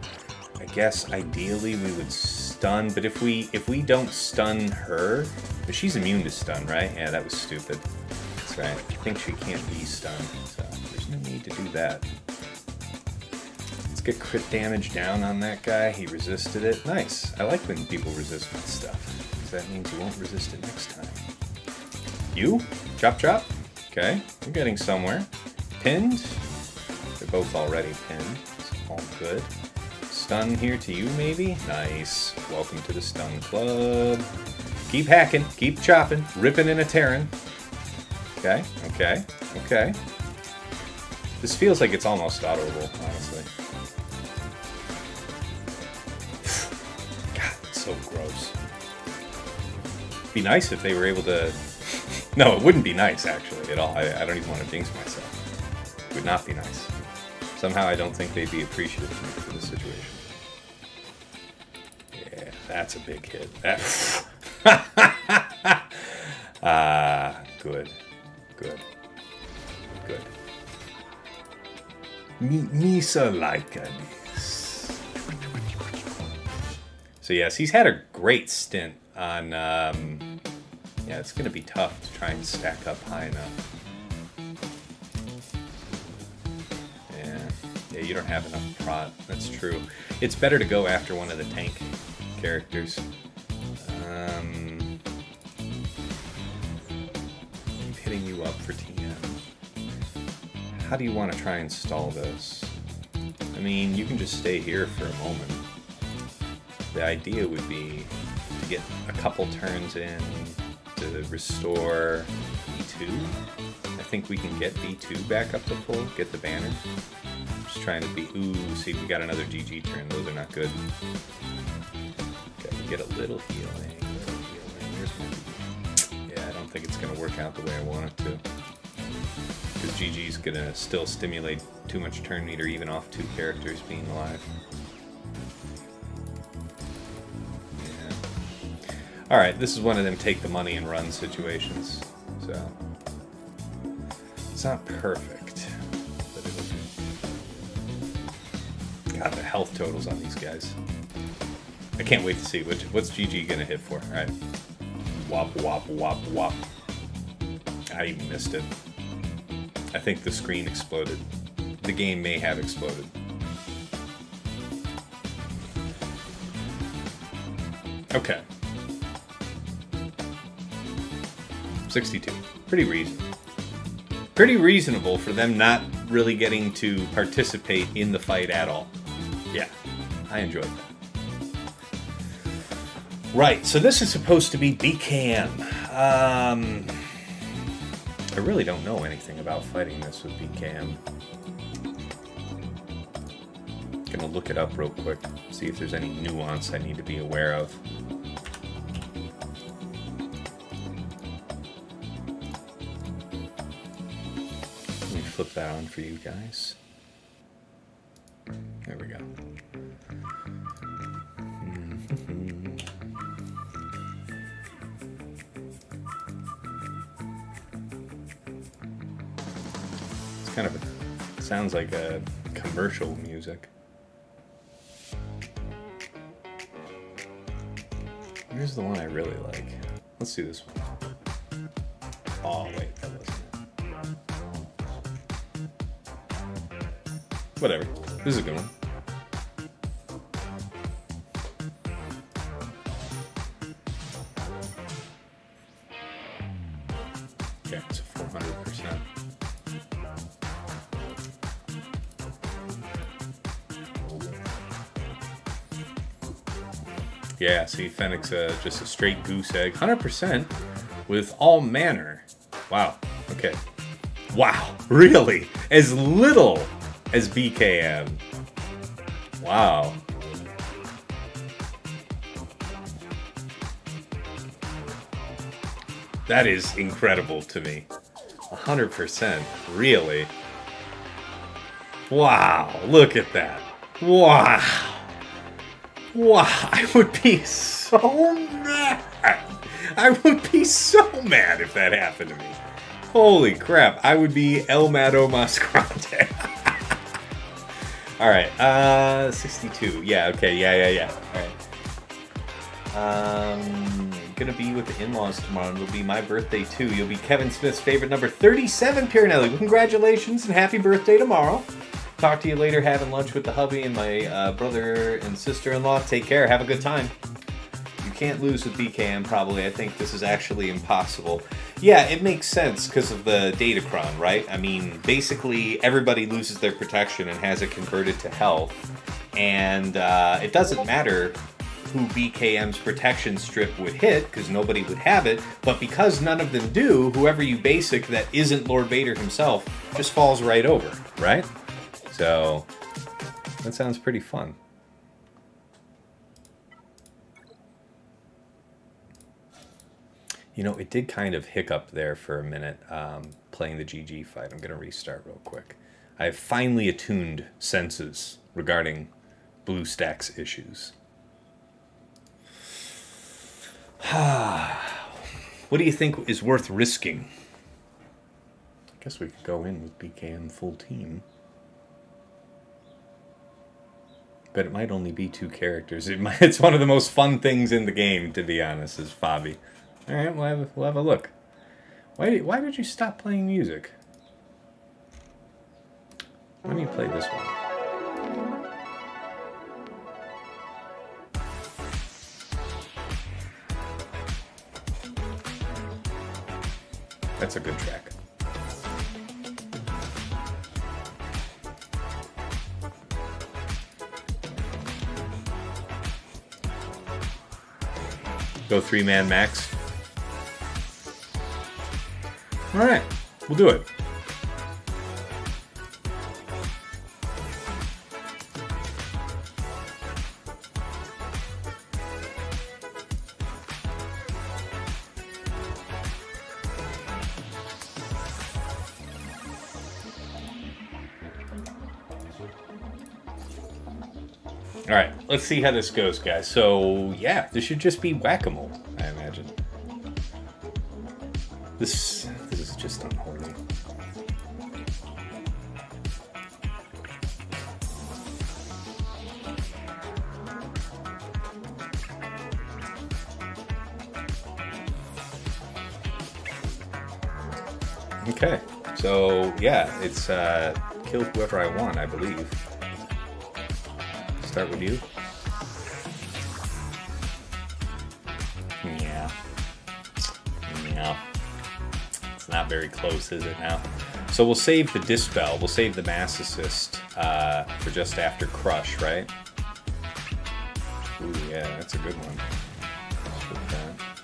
I guess, ideally, we would stun, but if we if we don't stun her... But she's immune to stun, right? Yeah, that was stupid. That's right. I think she can't be stunned, so there's no need to do that. Let's get crit damage down on that guy. He resisted it. Nice. I like when people resist that stuff, because that means you won't resist it next time. You? Chop chop? Okay, we're getting somewhere. Pinned? They're both already pinned. It's all good. Stun here to you, maybe? Nice. Welcome to the stun club. Keep hacking, keep chopping, ripping and a-tearing. Okay, okay, okay. This feels like it's almost auto-roll, honestly. God, it's so gross. It'd be nice if they were able to... No, it wouldn't be nice, actually, at all. I, I don't even want to jinx myself. It would not be nice. Somehow I don't think they'd be appreciative of me for this situation. Yeah, that's a big hit. Ah, uh, good. Good. Good. Me, me so like this. So, yes, he's had a great stint on... Um, Yeah, it's going to be tough to try and stack up high enough. Yeah, yeah, you don't have enough prot. That's true. It's better to go after one of the tank characters. Um, keep hitting you up for T M. How do you want to try and stall this? I mean, you can just stay here for a moment. The idea would be to get a couple turns in... to restore B two. I think we can get B two back up to full, get the banner. Just trying to be, ooh, see, we got another G G turn. Those are not good. Okay, we get a little healing. Little healing. Here's my, yeah, I don't think it's going to work out the way I want it to. Because G G's going to still stimulate too much turn meter, even off two characters being alive. Alright, this is one of them take-the-money-and-run situations, so... It's not perfect. God, the health totals on these guys. I can't wait to see. Which, what's G G gonna hit for? Alright. Wop, wop, wop, wop. I even missed it. I think the screen exploded. The game may have exploded. Okay. sixty-two. Pretty reasonable. Pretty reasonable for them not really getting to participate in the fight at all. Yeah, I enjoyed that. Right, so this is supposed to be B C A M. Um, I really don't know anything about fighting this with B C A M. I'm gonna look it up real quick, see if there's any nuance I need to be aware of. Let me flip that on for you guys. There we go. Kind of a, sounds like a commercial music. Here's the one I really like. Let's do this one. Oh wait, that wasn't it. Whatever. This is a good one. Okay, it's a four hundred percent. Yeah, see, Fennec's uh, just a straight goose egg. one hundred percent with all manner. Wow. Okay. Wow. Really? As little as B C A M. Wow. That is incredible to me. one hundred percent. Really? Wow. Look at that. Wow. Wow, I would be so mad. I would be so mad if that happened to me. Holy crap, I would be El Mado Mascarante. Alright, uh, sixty-two. Yeah, okay, yeah, yeah, yeah. Alright. Um, gonna be with the in-laws tomorrow, and it'll be my birthday too. You'll be Kevin Smith's favorite number thirty-seven, Pirinelli. Well, congratulations and happy birthday tomorrow. Talk to you later, having lunch with the hubby and my uh, brother and sister-in-law. Take care, have a good time. You can't lose with B C A M, probably. I think this is actually impossible. Yeah, it makes sense because of the datacron, right? I mean, basically, everybody loses their protection and has it converted to health. And uh, it doesn't matter who B C A M's protection strip would hit, because nobody would have it. But because none of them do, whoever you basic that isn't Lord Vader himself just falls right over, right? So, that sounds pretty fun. You know, it did kind of hiccup there for a minute, um, playing the G G fight. I'm going to restart real quick. I have finally attuned senses regarding BlueStacks issues. What do you think is worth risking? I guess we could go in with B C A M full team. But it might only be two characters. It might, it's one of the most fun things in the game, to be honest, is Fabi. All right, we'll have a, we'll have a look. Why did, why did you stop playing music? Let me play this one. That's a good track. Go three-man max. All right, we'll do it. Let's see how this goes, guys. So, yeah, this should just be whack-a-mole, I imagine. This, this is just unholy. Okay, so yeah, it's uh, kill whoever I want, I believe. Start with you. Yeah. Yeah. It's not very close, is it now? So we'll save the Dispel, we'll save the Mass Assist uh, for just after Crush, right? Ooh, yeah, that's a good one.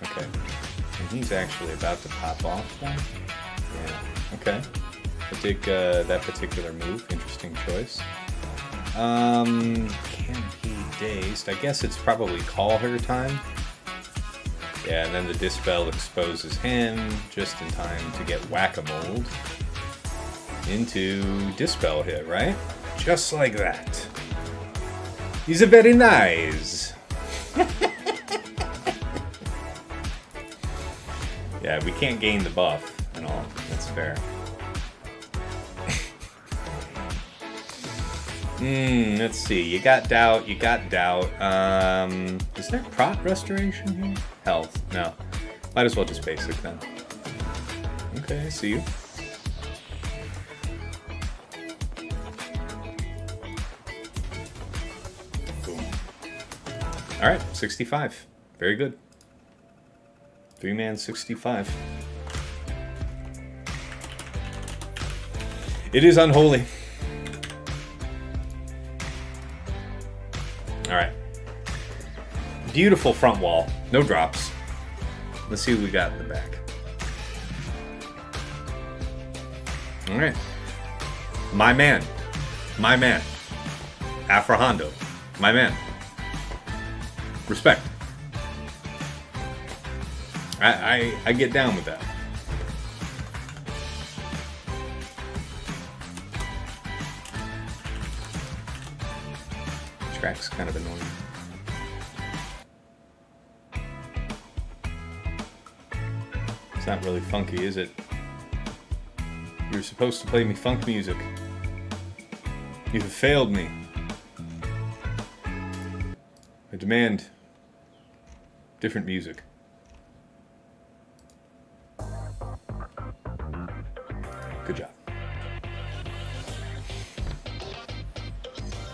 Okay. And he's actually about to pop off then? Yeah, okay. I dig uh, that particular move, interesting choice. Um, can he dazed? I guess it's probably call her time. Yeah, and then the Dispel exposes him just in time to get whack-a-moled into Dispel hit, right? Just like that. He's a very nice. Yeah, we can't gain the buff and all. That's fair. Hmm, let's see. You got doubt, you got doubt. Um, is there prot restoration here? Health, no. Might as well just basic then. Okay, I see you. Boom. Alright, sixty-five. Very good. Three-man sixty-five. It is unholy. Alright. Beautiful front wall. No drops. Let's see what we got in the back. Alright. My man. My man. Afra Hondo. My man. Respect. I, I, I get down with that. Track's kind of annoying. It's not really funky, is it? You're supposed to play me funk music. You have failed me. I demand different music. Good job.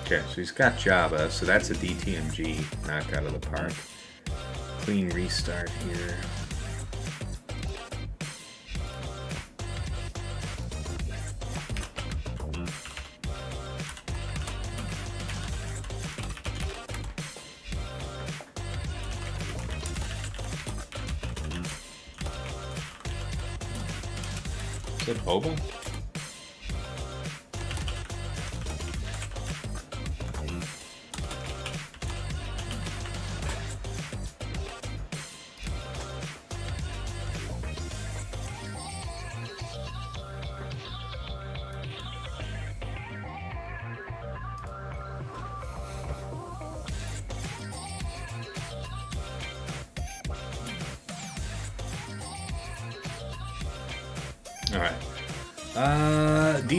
Okay, so he's got Java, so that's a D T M G knock out of the park. Clean restart here. Is it Boba?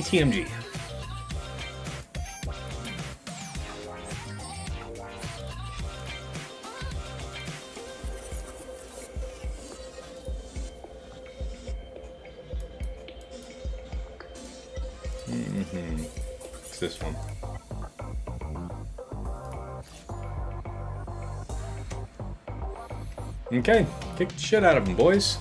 T M G. Mm-hmm. It's this one. Okay, kick the shit out of them, boys.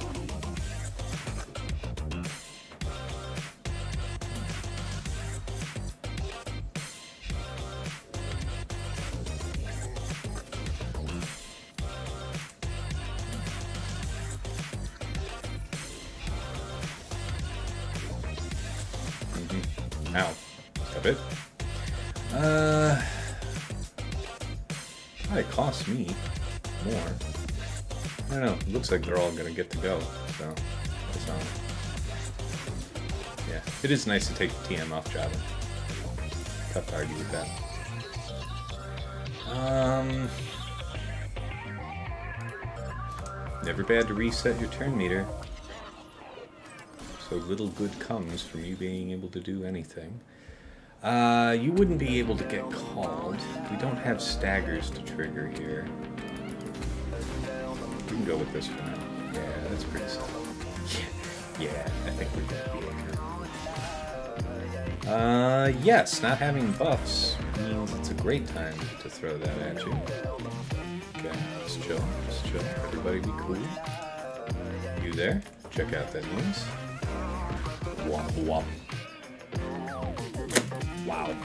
Like they're all gonna get to go, so that's not. Yeah, it is nice to take the T M off Java. Tough to argue with that. Um, never bad to reset your turn meter. So little good comes from you being able to do anything. Uh, you wouldn't be able to get called. We don't have staggers to trigger here. Go with this for now. Yeah, that's pretty solid. Yeah, I think we can be accurate. Uh, yes, not having buffs means it's a great time to throw that at you. Okay, just chill, just chill. Everybody be cool. You there? Check out that noise. Womp womp. Wow.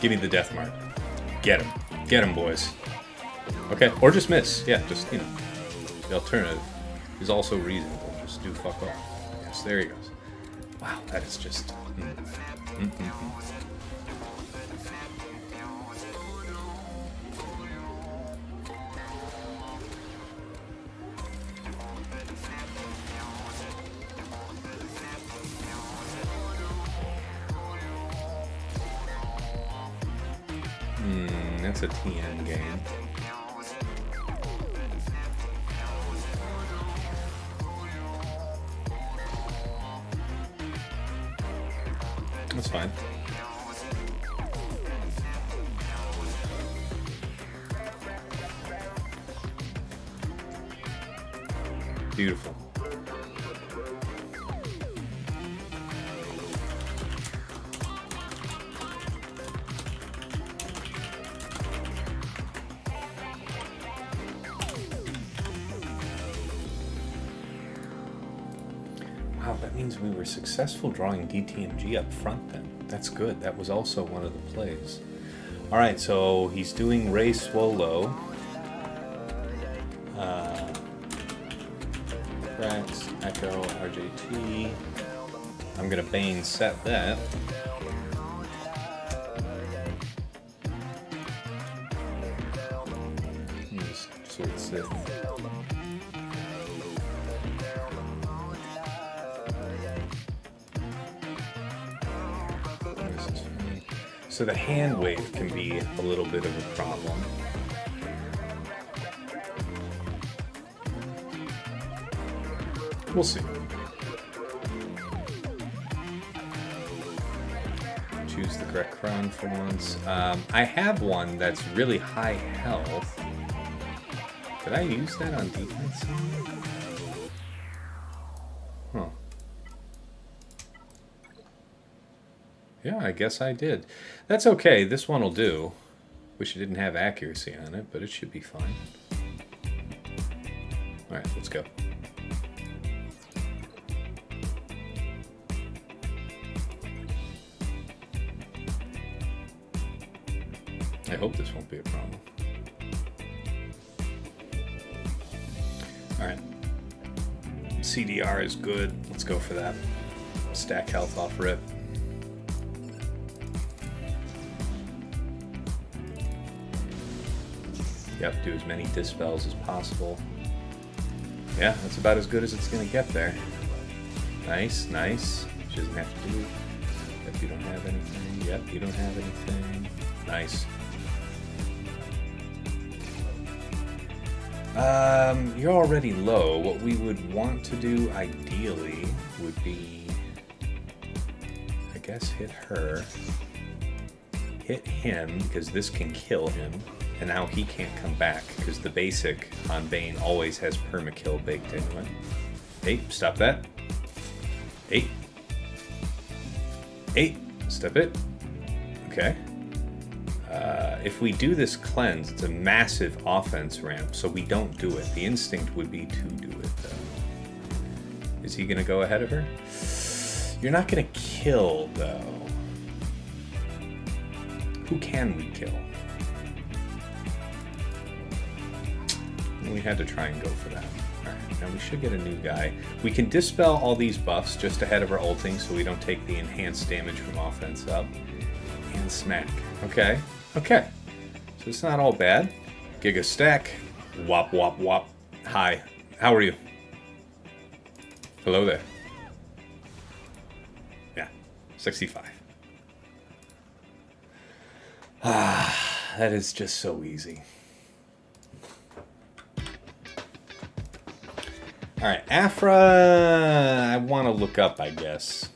Give me the death mark. Get him. Get him, boys. Okay, or just miss. Yeah, just, you know. The alternative is also reasonable. Just do fuck off. Yes, there he goes. Wow, that is just... Mm. Mm -mm -mm. It's a T N game. That's fine. Beautiful. Successful drawing D T M G up front then. That's good. That was also one of the plays. Alright, so he's doing Ray Swolo. Uh, Rex, Echo, R J T. I'm gonna Bane set that. Just sort of Sith. So the hand wave can be a little bit of a problem. We'll see. Choose the correct crown for once. Um, I have one that's really high health. Could I use that on defense? Huh. Yeah, I guess I did. That's okay, this one will do. Wish it didn't have accuracy on it, but it should be fine. Alright, let's go. I hope this won't be a problem. Alright. C D R is good. Let's go for that. Stack health off rip. Yep, do as many dispels as possible. Yeah, that's about as good as it's gonna get there. Nice, nice. She doesn't have to do it. Yep, you don't have anything. Yep, you don't have anything. Nice. Um, you're already low. What we would want to do ideally would be, I guess, hit her. Hit him, because this can kill him. And now he can't come back, because the basic on Bane always has perma-kill baked into it. Hey, stop that. Hey. Hey, stop it. Okay. Uh, if we do this cleanse, it's a massive offense ramp, so we don't do it. The instinct would be to do it, though. Is he going to go ahead of her? You're not going to kill, though. Who can we kill? We had to try and go for that. Alright, now we should get a new guy. We can dispel all these buffs just ahead of our ulting so we don't take the enhanced damage from offense up. And smack. Okay, okay. So it's not all bad. Giga stack. Wop, wop, wop. Hi, how are you? Hello there. Yeah, sixty-five. Ah, that is just so easy. All right, Afra, I want to look up, I guess.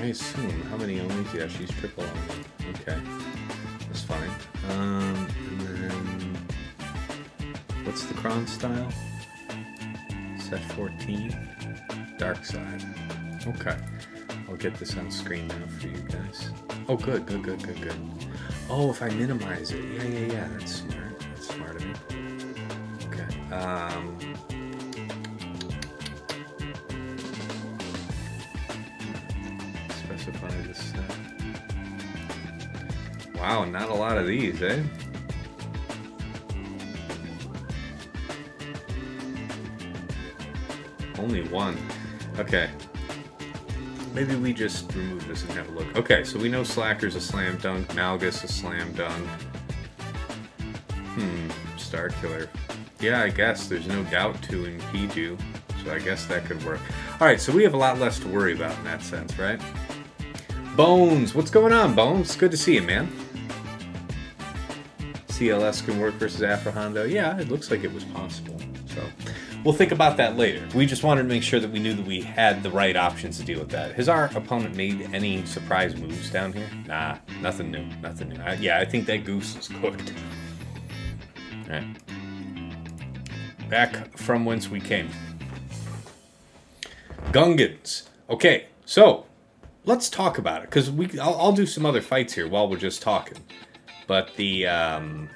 I assume. How many onlys? Yeah, she's triple only. Okay. That's fine. Um, and then... What's the cron style? Set fourteen. Dark side. Okay. I'll get this on screen now for you guys. Oh, good, good, good, good, good. Oh, if I minimize it. Yeah, yeah, yeah. That's smart. That's smart of me. Okay. Um... Wow, not a lot of these, eh? Only one. Okay. Maybe we just remove this and have a look. Okay, so we know Slacker's a slam dunk, Malgus a slam dunk. Hmm, Star Killer. Yeah, I guess there's no doubt to in Piju, so I guess that could work. Alright, so we have a lot less to worry about in that sense, right? Bones! What's going on, Bones? Good to see you, man. C L S can work versus Afro Hondo. Yeah, it looks like it was possible. So we'll think about that later. We just wanted to make sure that we knew that we had the right options to deal with that. Has our opponent made any surprise moves down here? Nah, nothing new. Nothing new. I, yeah, I think that goose is cooked. All right. Back from whence we came. Gungans. Okay, so let's talk about it, because we I'll, I'll do some other fights here while we're just talking. But the, um...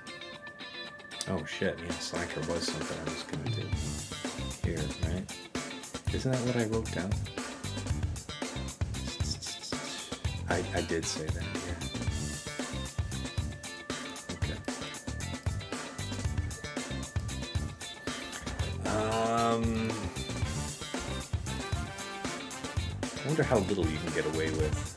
oh, shit. Yeah, Slacker was something I was going to do here, right? Isn't that what I wrote down? I, I did say that, yeah. Okay. Um... I wonder how little you can get away with.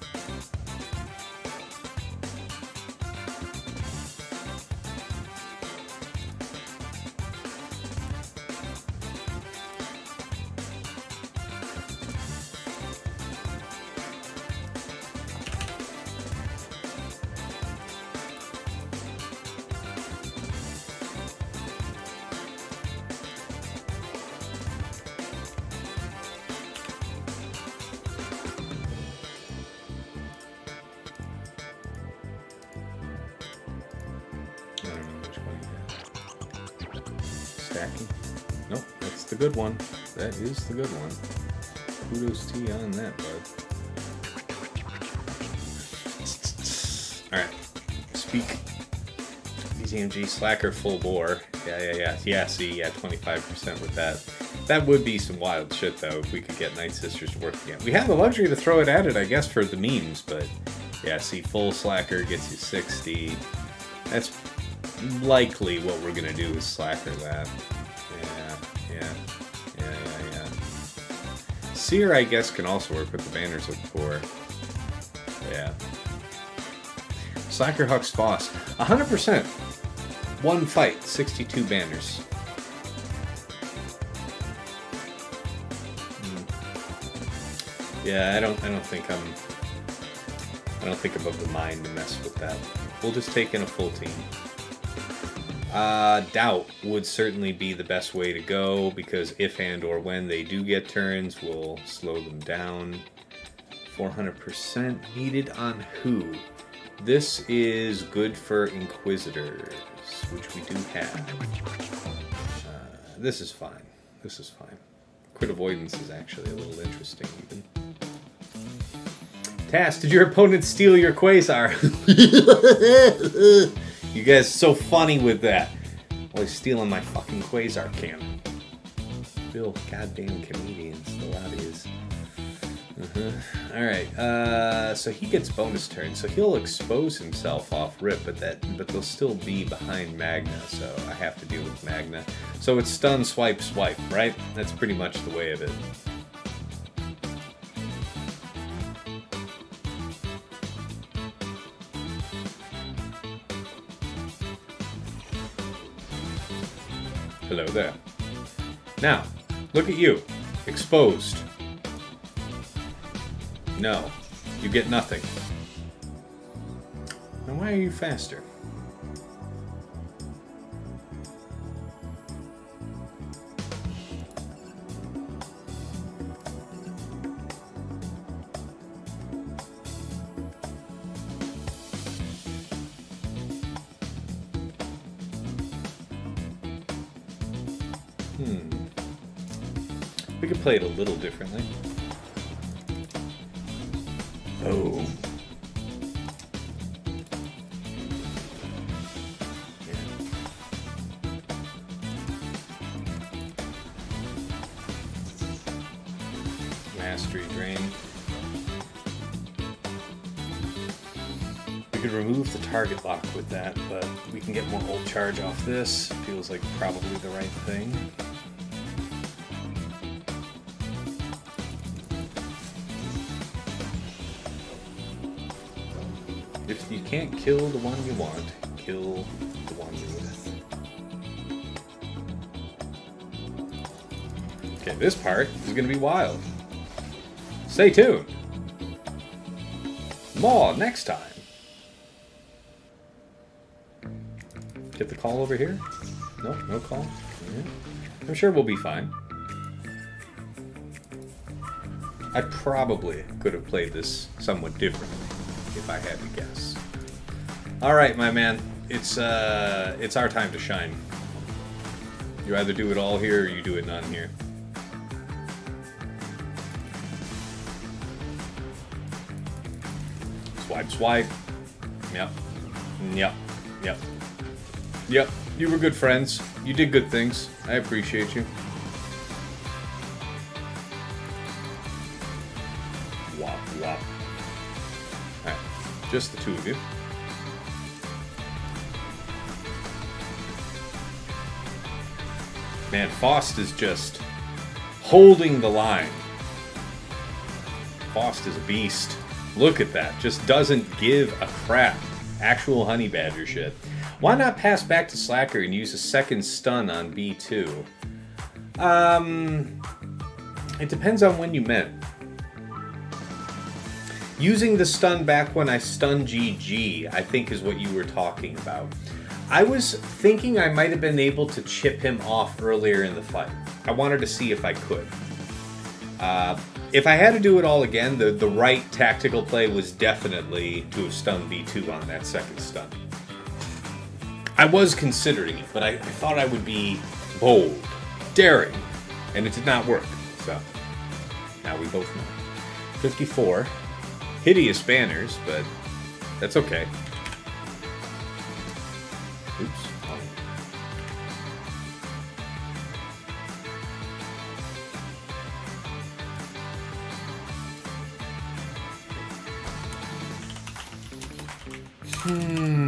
Good one. That is the good one. Kudos to you on that, bud. Alright. Speak. D Z M G Slacker full bore. Yeah, yeah, yeah. Yeah, see, yeah, twenty-five percent with that. That would be some wild shit, though, if we could get Night Sisters to work again. We have the luxury to throw it at it, I guess, for the memes, but yeah, see, full Slacker gets you sixty. That's likely what we're gonna do is Slacker that. Seer, I guess, can also work with the banners of four. Yeah. Slacker Huck's boss. one hundred percent. One fight, sixty-two banners. Hmm. Yeah, I don't I don't think I'm I don't think I'm of the mind to mess with that. We'll just take in a full team. Uh, doubt would certainly be the best way to go, because if and or when they do get turns, we'll slow them down. four hundred percent needed on who? This is good for Inquisitors, which we do have. Uh, this is fine. This is fine. Crit avoidance is actually a little interesting, even. Tass, did your opponent steal your Quasar? You guys are so funny with that. Always stealing my fucking Quasar cannon. Bill, goddamn comedians, the lot is. Mm-hmm. All right, uh, so he gets bonus turn, so he'll expose himself off rip, but that, but they'll still be behind Magna, so I have to deal with Magna. So it's stun, swipe, swipe, right? That's pretty much the way of it. Hello there. Now, look at you, exposed. No, you get nothing. Now why are you faster? Hmm. We could play it a little differently. Oh. Yeah. Mastery drain. We could remove the target lock with that, but we can get more ult charge off this. Feels like probably the right thing. If you can't kill the one you want, kill the one you're with. Okay, this part is going to be wild. Stay tuned. More next time. Get the call over here? No, no call. Mm-hmm. I'm sure we'll be fine. I probably could have played this somewhat differently, if I had to guess. All right, my man, it's uh, it's our time to shine. You either do it all here or you do it none here. Swipe, swipe. Yep, yep, yep, yep. You were good friends. You did good things. I appreciate you. Wop, wop. Just the two of you. Man, Faust is just holding the line. Faust is a beast. Look at that. Just doesn't give a crap. Actual honey badger shit. Why not pass back to Slacker and use a second stun on B two? Um, it depends on when you meant. Using the stun back when I stun G G, I think is what you were talking about. I was thinking I might have been able to chip him off earlier in the fight. I wanted to see if I could. Uh, if I had to do it all again, the, the right tactical play was definitely to have stunned B two on that second stun. I was considering it, but I, I thought I would be bold, daring, and it did not work. So, now we both know. fifty-four. Hideous banners, but that's okay. Oops. Oh. Hmm.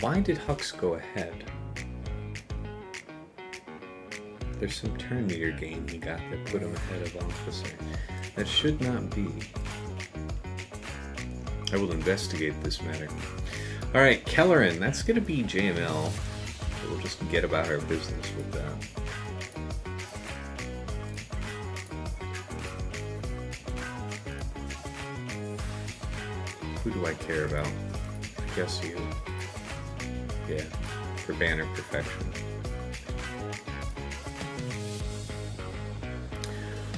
Why did Hux go ahead? There's some turn meter gain he got that put him ahead of Officer. That should not be. I will investigate this matter. Alright, Kellerin, that's gonna be J M L. We'll just get about our business with that. Who do I care about? I guess you. Yeah, for banner perfection.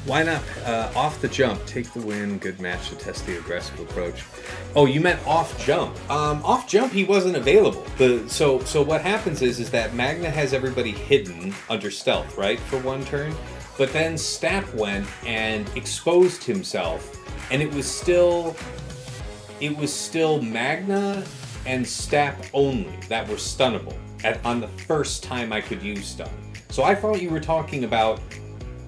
Why not uh, off the jump? Take the win, good match to test the aggressive approach. Oh, you meant off jump. Um, off jump, he wasn't available. The, so, so what happens is, is that Magna has everybody hidden under stealth, right, for one turn. But then Stapp went and exposed himself, and it was still, it was still Magna and stab only that were stunnable at, on the first time I could use stun. So I thought you were talking about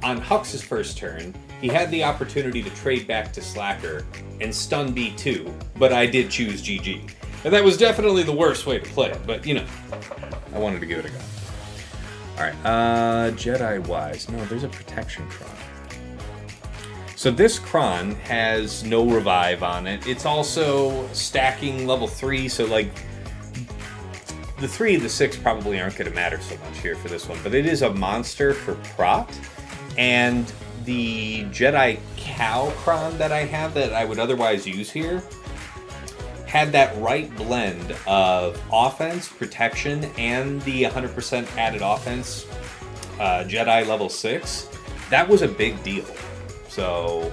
on Hux's first turn, he had the opportunity to trade back to Slacker and stun B two, but I did choose G G. And that was definitely the worst way to play it, but you know, I wanted to give it a go. Alright, uh, Jedi-wise, no, there's a protection cron. So this cron has no revive on it. It's also stacking level three, so like, the three and the six probably aren't gonna matter so much here for this one, but it is a monster for prot, and the Jedi Cow cron that I have that I would otherwise use here had that right blend of offense, protection, and the one hundred percent added offense uh, Jedi level six. That was a big deal. So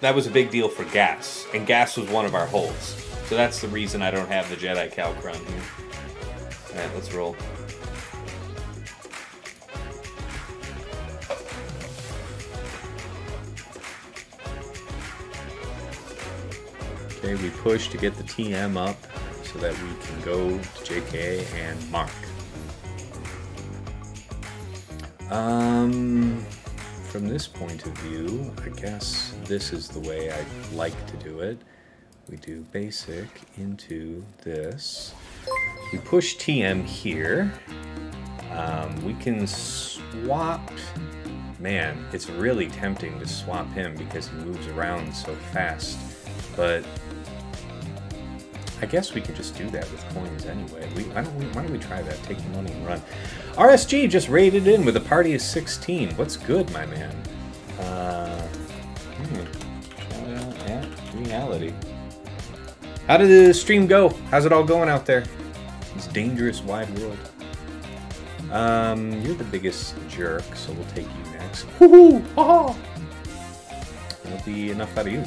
that was a big deal for G A S, and G A S was one of our holds. So that's the reason I don't have the Jedi Cow Crown here. All right, let's roll. Okay, we push to get the T M up so that we can go to J K and Mark. Um... From this point of view, I guess this is the way I like to do it. We do basic into this. We push T M here. Um, we can swap. Man, it's really tempting to swap him because he moves around so fast. But I guess we could just do that with coins anyway. We, why, don't we, why don't we try that? Take the money and run. R S G just raided in with a party of sixteen. What's good, my man? Uh, hmm. Shout out at reality. How did the stream go? How's it all going out there? This dangerous wide world. Um, you're the biggest jerk, so we'll take you next. Woohoo! Ha-ha! That'll be enough out of you.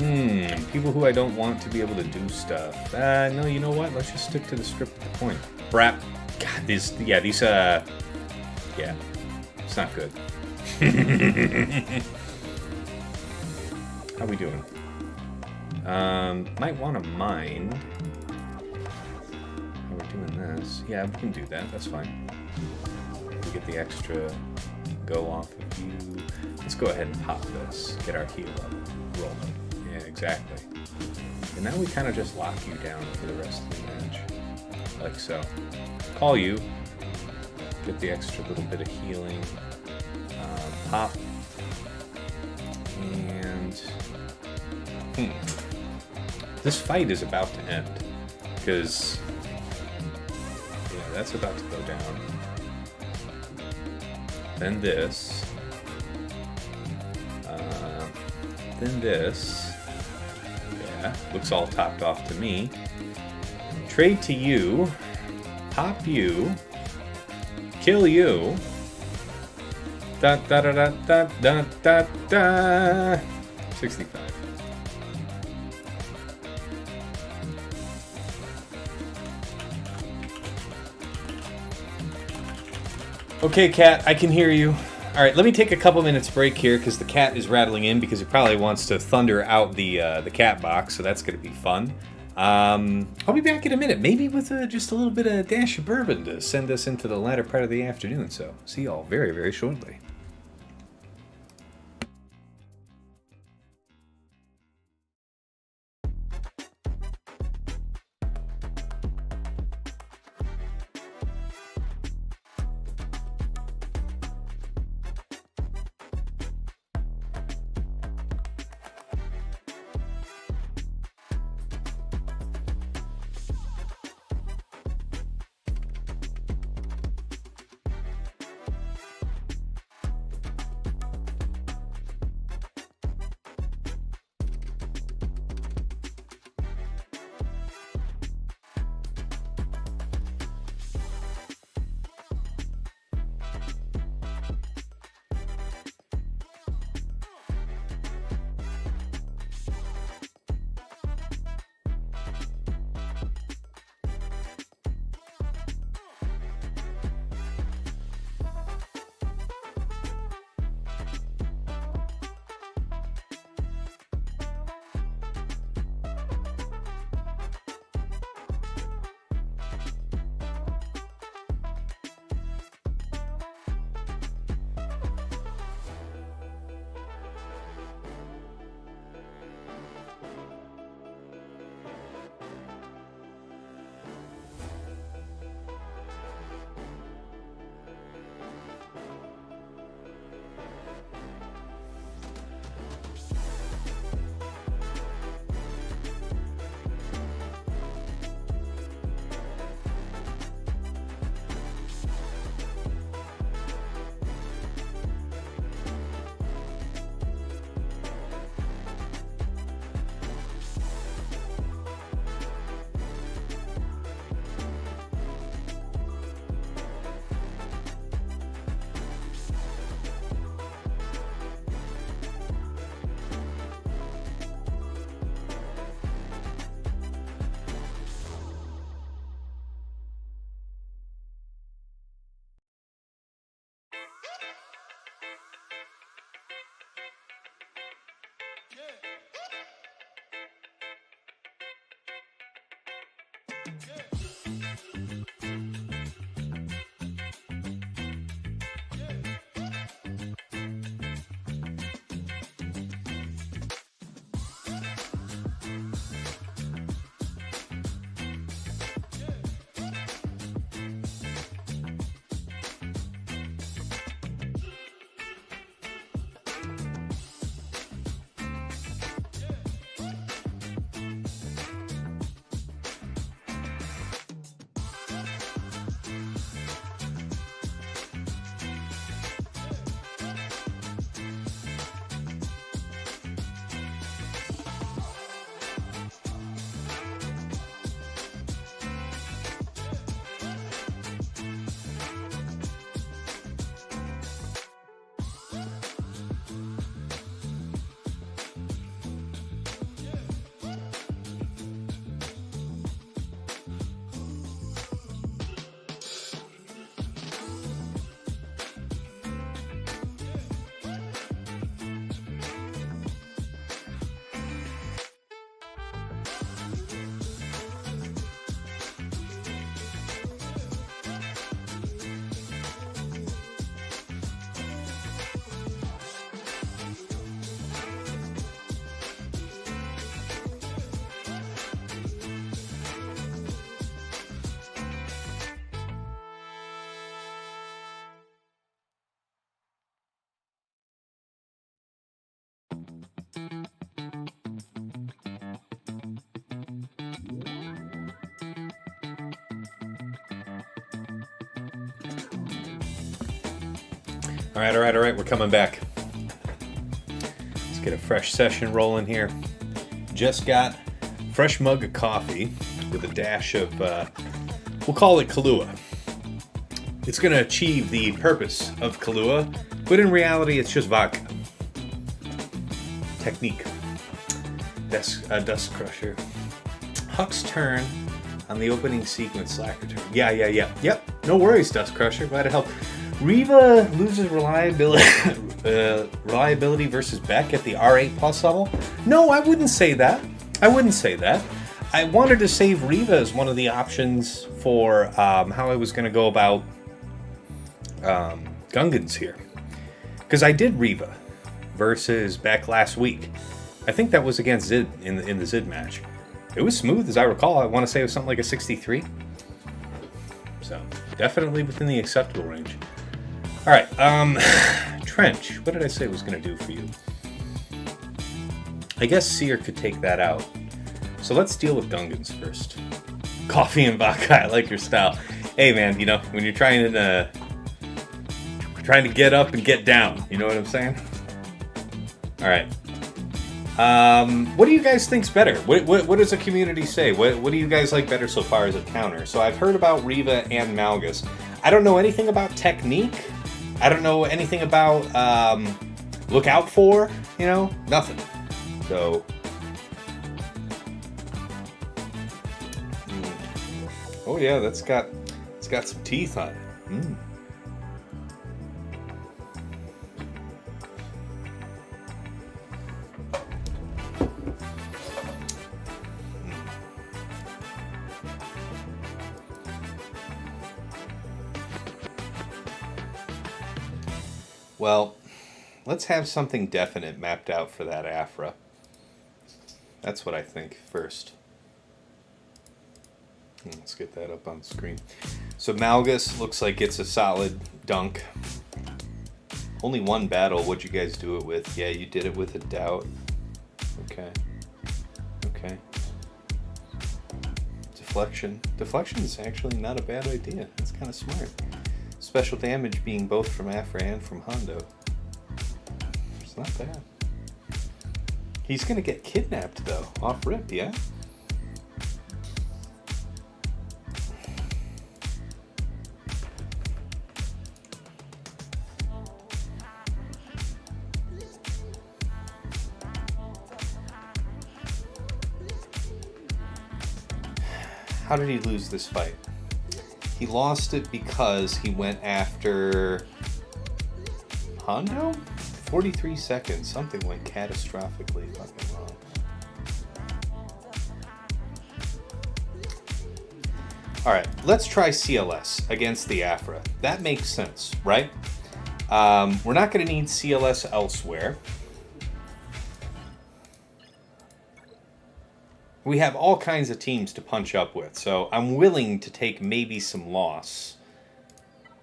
Hmm, people who I don't want to be able to do stuff. Uh, no, you know what? Let's just stick to the script at the point. Brap. God, these, yeah, these, uh, yeah. It's not good. How we doing? Um, might want to mine. Oh, we're doing this. Yeah, we can do that. That's fine. We get the extra go off of you. Let's go ahead and pop this. Get our heal up. Roll it. Exactly. And now we kind of just lock you down for the rest of the match. Like so. Call you. Get the extra little bit of healing. Uh, pop. And... Hmm. This fight is about to end. Because... Yeah, that's about to go down. Then this. Uh, then this. Looks all topped off to me. Trade to you. Pop you. Kill you. Da da da da da da da da. sixty-five. Okay, cat, I can hear you. All right, let me take a couple minutes break here because the cat is rattling in because he probably wants to thunder out the uh, the cat box, so that's going to be fun. Um, I'll be back in a minute, maybe with a, just a little bit of a dash of bourbon to send us into the latter part of the afternoon, so see y'all very, very shortly. All right, all right, all right, we're coming back. Let's get a fresh session rolling here. Just got a fresh mug of coffee with a dash of, uh, we'll call it Kahlua. It's going to achieve the purpose of Kahlua, but in reality, it's just vodka. Technique. Dust, uh, Dust Crusher. Huck's turn on the opening sequence slack return. Yeah, yeah, yeah. Yep. No worries, Dust Crusher. Glad to help. Reva loses reliability uh, reliability versus Beck at the R eight plus level. No, I wouldn't say that. I wouldn't say that. I wanted to save Reva as one of the options for um, how I was going to go about um, Gungans here. Because I did Reva versus Beck last week. I think that was against Zid in the, in the Zid match. It was smooth, as I recall. I want to say it was something like a sixty-three. So, definitely within the acceptable range. All right, um, Trench, what did I say it was going to do for you? I guess Seer could take that out. So let's deal with Gungans first. Coffee and vodka, I like your style. Hey man, you know, when you're trying to, uh, trying to get up and get down, you know what I'm saying? All right. Um, what do you guys think's better? What, what, what does the community say? What, what do you guys like better so far as a counter? So I've heard about Reva and Malgus. I don't know anything about technique. I don't know anything about um, look out for, you know, nothing. So, mm. Oh yeah, that's got it's got some teeth on it. Mm. Well, let's have something definite mapped out for that Afra. That's what I think first. Let's get that up on screen. So Malgus looks like it's a solid dunk. Only one battle. What'd you guys do it with? Yeah, you did it with a doubt. Okay. Okay. Deflection. Deflection is actually not a bad idea. That's kind of smart. Special damage being both from Afra and from Hondo. It's not bad. He's gonna get kidnapped though, off rip, yeah? How did he lose this fight? He lost it because he went after Hondo? forty-three seconds. Something went catastrophically fucking wrong. Alright, let's try C L S against the Afra. That makes sense, right? Um, we're not going to need C L S elsewhere. We have all kinds of teams to punch up with, so I'm willing to take maybe some loss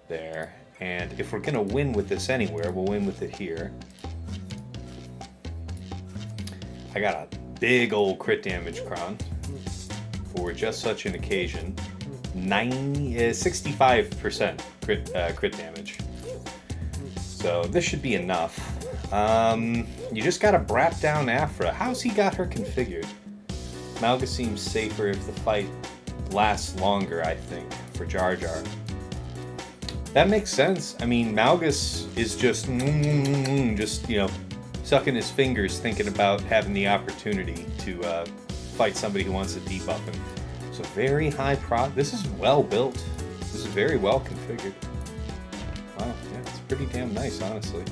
there. And if we're going to win with this anywhere, we'll win with it here. I got a big old crit damage cron for just such an occasion. ninety, uh, sixty-five percent crit, uh, crit damage. So this should be enough. Um, you just got to brap down Afra. How's he got her configured? Malgus seems safer if the fight lasts longer, I think, for JarJar. That makes sense. I mean, Malgus is just, mm, just you know, sucking his fingers thinking about having the opportunity to uh, fight somebody who wants to debuff him. So very high pro. This is well built. This is very well configured. Wow, yeah, it's pretty damn nice, honestly.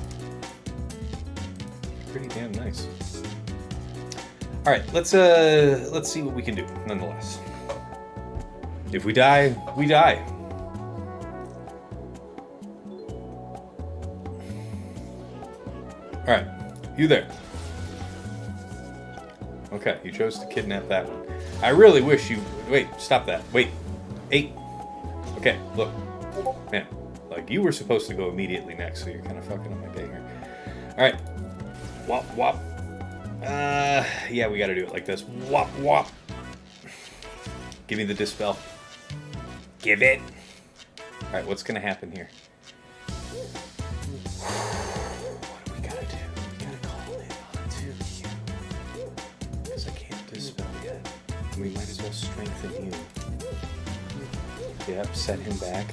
Pretty damn nice. All right, let's uh, let's see what we can do, nonetheless. If we die, we die. All right, you there? Okay, you chose to kidnap that one. I really wish you. Wait, stop that. Wait, eight. Okay, look, man, like you were supposed to go immediately next, so you're kind of fucking up my day here. All right, wop wop. Uh, yeah, we gotta do it like this. Wop, wop. Give me the dispel. Give it. Alright, what's gonna happen here? and we might as well strengthen you. Yep, set him back.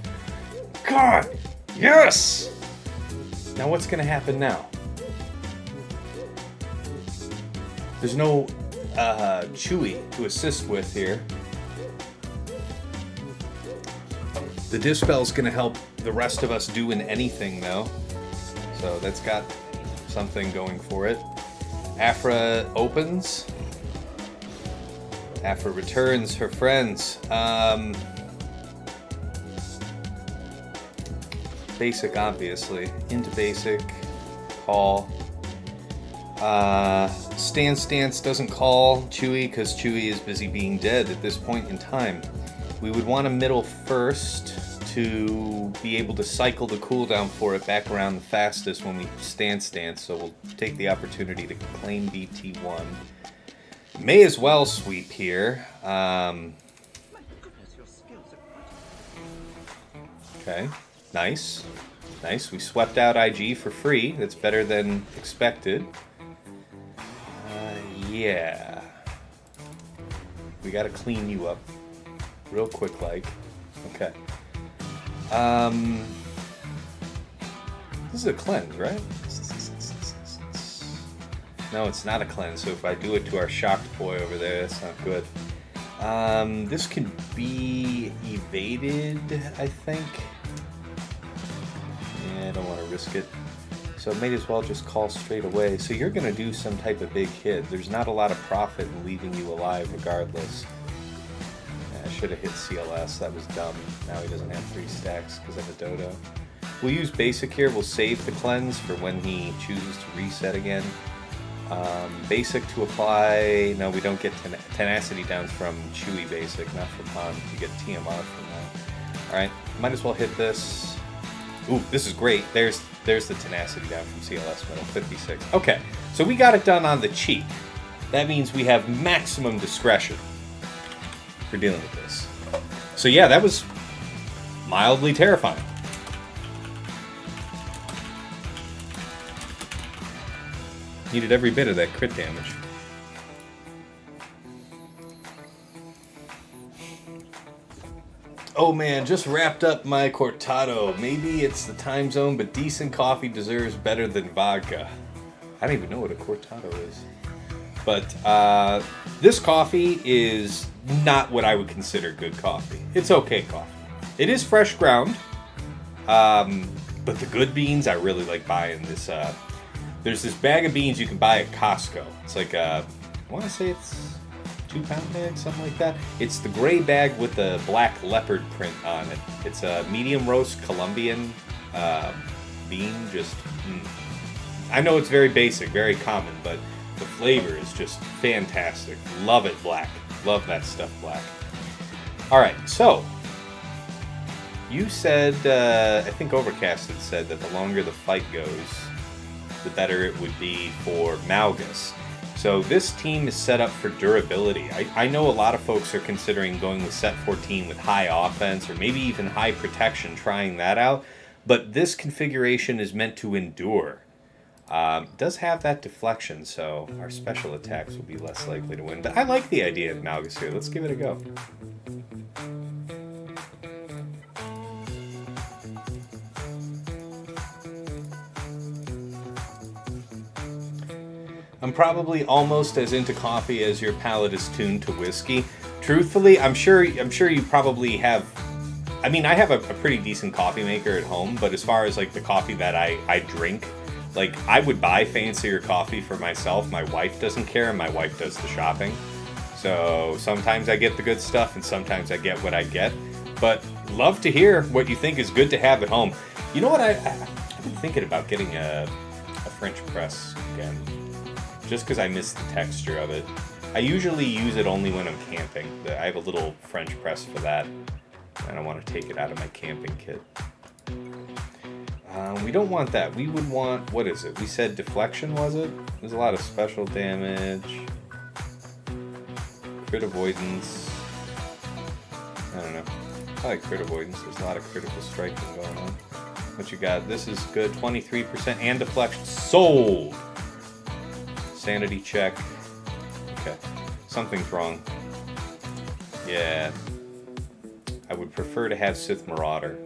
God! Yes! Now what's gonna happen now? There's no uh, Chewy to assist with here. The Dispel's gonna help the rest of us doing anything though. So that's got something going for it. Afra opens. Afra returns her friends. Um, basic, obviously. Into basic. Call. Uh, Stan Stance doesn't call Chewy because Chewy is busy being dead at this point in time. We would want a middle first to be able to cycle the cooldown for it back around the fastest when we stand stance, so we'll take the opportunity to claim B T one. May as well sweep here. Um, okay, nice. Nice, we swept out I G for free. That's better than expected. Uh, yeah. We gotta clean you up real quick like. Okay. Um, this is a cleanse, right? No, it's not a cleanse, so if I do it to our shocked boy over there, that's not good. Um, this can be evaded, I think. Yeah, I don't want to risk it. So it might as well just call straight away. So you're going to do some type of big hit. There's not a lot of profit in leaving you alive regardless. Should have hit C L S, that was dumb. Now he doesn't have three stacks because of the Dodo. We'll use basic here, we'll save the cleanse for when he chooses to reset again. Um, basic to apply, no we don't get ten tenacity downs from Chewy basic, not from Han, you get T M R from that. Alright, might as well hit this. Ooh, this is great, there's, there's the tenacity down from C L S metal, fifty-six. Okay, so we got it done on the cheap. That means we have maximum discretion for dealing with this. So yeah, that was mildly terrifying. Needed every bit of that crit damage. Oh man, just wrapped up my cortado. Maybe it's the time zone, but decent coffee deserves better than vodka. I don't even know what a cortado is. But uh, this coffee is not what I would consider good coffee. It's okay coffee. It is fresh ground, um, but the good beans, I really like buying this. Uh, there's this bag of beans you can buy at Costco. It's like, a, I want to say it's two pound bag, something like that. It's the gray bag with the black leopard print on it. It's a medium roast Colombian uh, bean, just, mm. I know it's very basic, very common, but the flavor is just fantastic. Love it black. Love that stuff black. Alright, so you said, uh, I think Overcasted said that the longer the fight goes, the better it would be for Malgus. So this team is set up for durability. I, I know a lot of folks are considering going with set fourteen with high offense or maybe even high protection, trying that out, but this configuration is meant to endure. Um, does have that deflection, so our special attacks will be less likely to win. But I like the idea of Malgus here. Let's give it a go. I'm probably almost as into coffee as your palate is tuned to whiskey. Truthfully, I'm sure. I'm sure you probably have. I mean, I have a, a pretty decent coffee maker at home, but as far as like the coffee that I I drink. Like, I would buy fancier coffee for myself. My wife doesn't care, and my wife does the shopping. So sometimes I get the good stuff, and sometimes I get what I get. But love to hear what you think is good to have at home. You know what? I, I've been thinking about getting a, a French press again, just because I miss the texture of it. I usually use it only when I'm camping. I have a little French press for that. I don't want to take it out of my camping kit. Um, we don't want that. We would want, what is it? We said deflection, was it? There's a lot of special damage. Crit avoidance. I don't know. I like crit avoidance. There's a lot of critical striking going on. What you got? This is good. twenty-three percent and deflection. Sold! Sanity check. Okay. Something's wrong. Yeah. I would prefer to have Sith Marauder.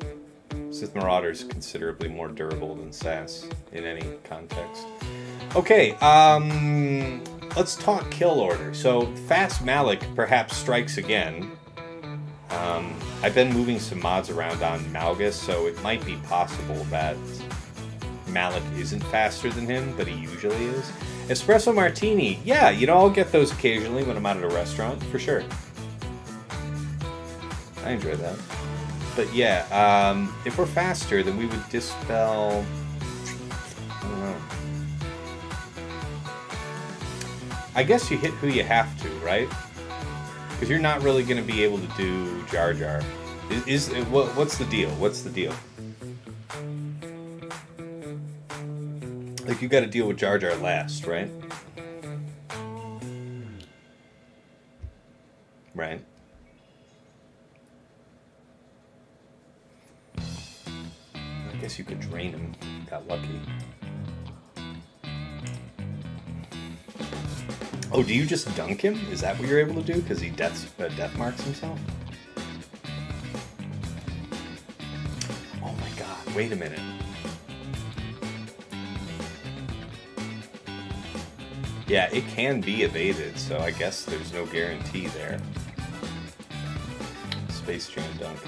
Sith Marauder is considerably more durable than S A S in any context. Okay, um, let's talk kill order. So, Fast Malik perhaps strikes again. Um, I've been moving some mods around on Malgus, so it might be possible that Malik isn't faster than him, but he usually is. Espresso Martini. Yeah, you know, I'll get those occasionally when I'm out at a restaurant, for sure. I enjoy that. But yeah, um, if we're faster, then we would dispel... I don't know. I guess you hit who you have to, right? Because you're not really going to be able to do JarJar. Is, is, what, what's the deal? What's the deal? Like, you got to deal with JarJar last, right? Right. I guess you could drain him. Got lucky. Oh, do you just dunk him? Is that what you're able to do? Because he death, uh, death marks himself? Oh my god, wait a minute. Yeah, it can be evaded, so I guess there's no guarantee there. Space Jam dunk.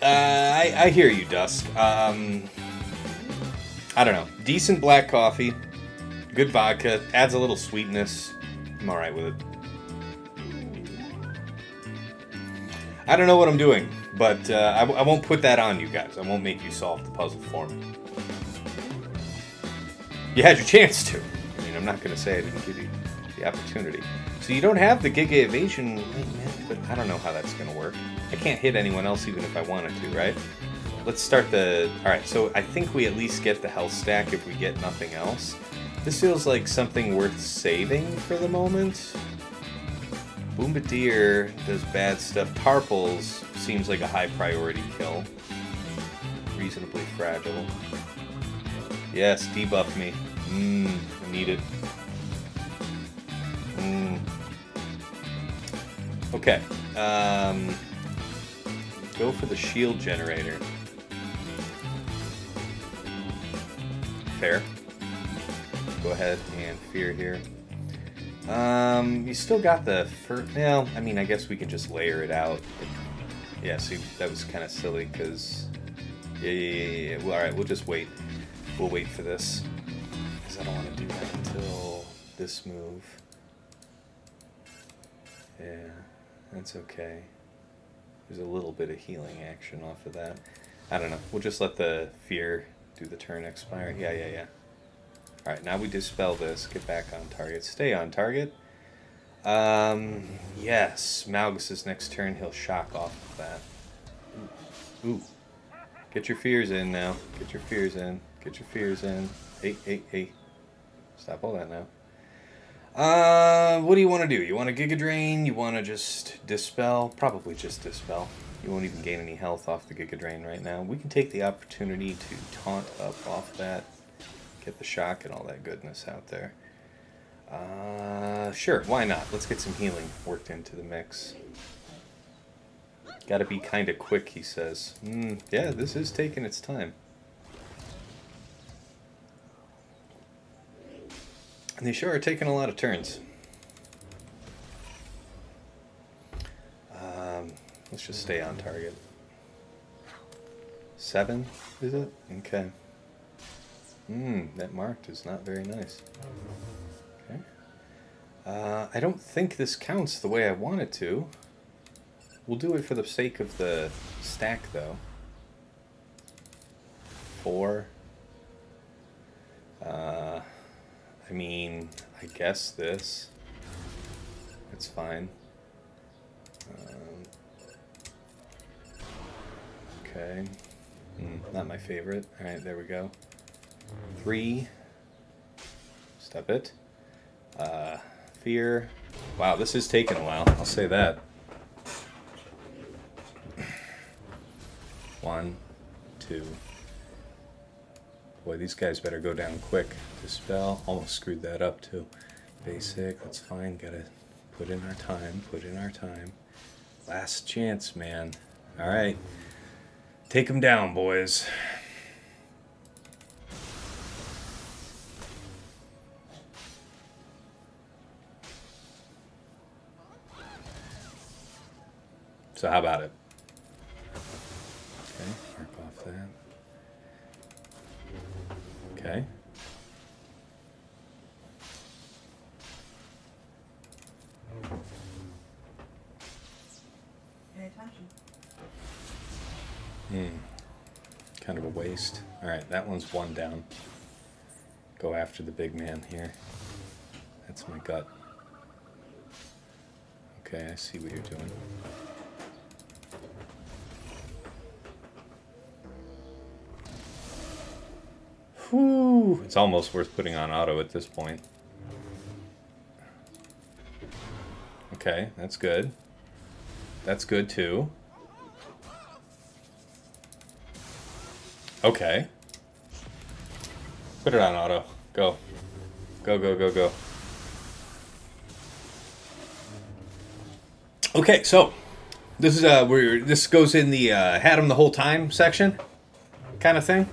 Uh, I, I hear you, Dusk. Um, I don't know. Decent black coffee, good vodka, adds a little sweetness. I'm alright with it. I don't know what I'm doing. But uh, I, I won't put that on you guys. I won't make you solve the puzzle for me. You had your chance to. I mean, I'm not going to say I didn't give you the opportunity. So you don't have the Giga Evasion, but I don't know how that's going to work. I can't hit anyone else even if I wanted to, right? Let's start the... Alright, so I think we at least get the health stack if we get nothing else. This feels like something worth saving for the moment. Bombardier does bad stuff. Tarpals seems like a high priority kill. Reasonably fragile. Yes, debuff me. Mmm, I need it. Mmm. Okay. Um, go for the shield generator. Fair. Go ahead and fear here. Um, you still got the first, well, I mean, I guess we can just layer it out. Yeah, see, that was kind of silly, because, yeah, yeah, yeah, yeah, well, alright, we'll just wait. We'll wait for this, because I don't want to do that until this move. Yeah, that's okay. There's a little bit of healing action off of that. I don't know, we'll just let the fear do the turn expire. Yeah, yeah, yeah. Alright, now we dispel this, get back on target, stay on target. Um, yes, Malgus' next turn, he'll shock off of that. Ooh. Ooh. Get your fears in now, get your fears in, get your fears in. Hey, hey, hey. Stop all that now. Uh, what do you want to do? You want to Giga Drain? You want to just dispel? Probably just dispel. You won't even gain any health off the Giga Drain right now. We can take the opportunity to taunt up off that. Get the shock and all that goodness out there. Uh, sure, why not? Let's get some healing worked into the mix. Gotta be kind of quick, he says. Mm, yeah, this is taking its time. And they sure are taking a lot of turns. Um, let's just stay on target. Seven, is it? Okay. Hmm, that marked is not very nice. Okay. Uh, I don't think this counts the way I want it to. We'll do it for the sake of the stack, though. Four. Uh, I mean, I guess this. It's fine. Um, okay. Mm, not my favorite. Alright, there we go. Three. Step it. Uh, fear. Wow, this is taking a while. I'll say that. One, two, Boy, these guys better go down quick. Dispel. Almost screwed that up, too. Basic. That's fine. Gotta put in our time. Put in our time. Last chance, man. All right. Take them down, boys. So how about it? Okay, mark off that. Okay. Pay attention. Hmm. Kind of a waste. All right, that one's one down. Go after the big man here. That's my gut. Okay, I see what you're doing. Whew, it's almost worth putting on auto at this point. Okay, that's good. That's good too. Okay. Put it on auto. Go. Go, go, go, go. Okay, so this is uh where this goes in the uh had him the whole time section kind of thing.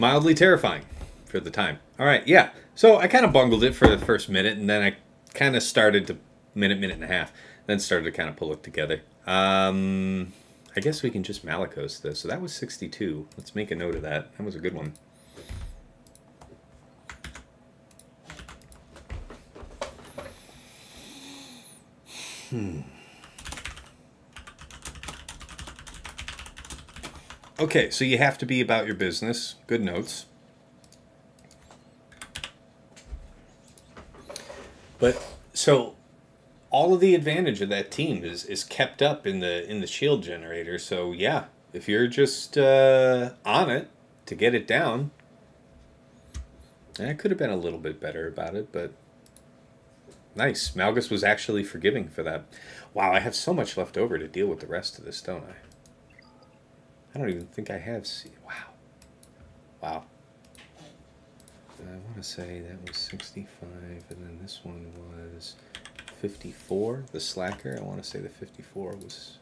Mildly terrifying for the time. All right, yeah. So I kind of bungled it for the first minute, and then I kind of started to minute, minute and a half, then started to kind of pull it together. Um, I guess we can just Malakos this. So that was sixty-two. Let's make a note of that. That was a good one. Hmm. Okay, so you have to be about your business. Good notes. But so all of the advantage of that team is is kept up in the in the shield generator. So yeah, if you're just uh, on it to get it down, and I could have been a little bit better about it, but nice. Malgus was actually forgiving for that. Wow, I have so much left over to deal with the rest of this, don't I? I don't even think I have seen. Wow. Wow. I want to say that was sixty-five, and then this one was fifty-four, the slacker. I want to say the fifty-four was,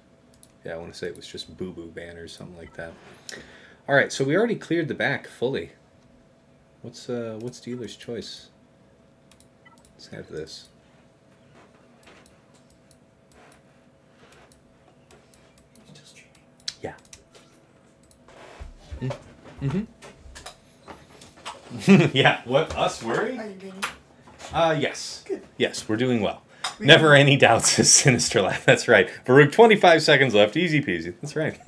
yeah, I want to say it was just boo-boo banners, something like that. All right, so we already cleared the back fully. What's, uh, what's dealer's choice? Let's have this. Mm-hmm. Yeah, what, us worry? Are you doing uh, yes. Good. Yes, we're doing well. We Never any it. doubts is sinister laugh. That's right. Baruch, twenty-five seconds left. Easy peasy. That's right.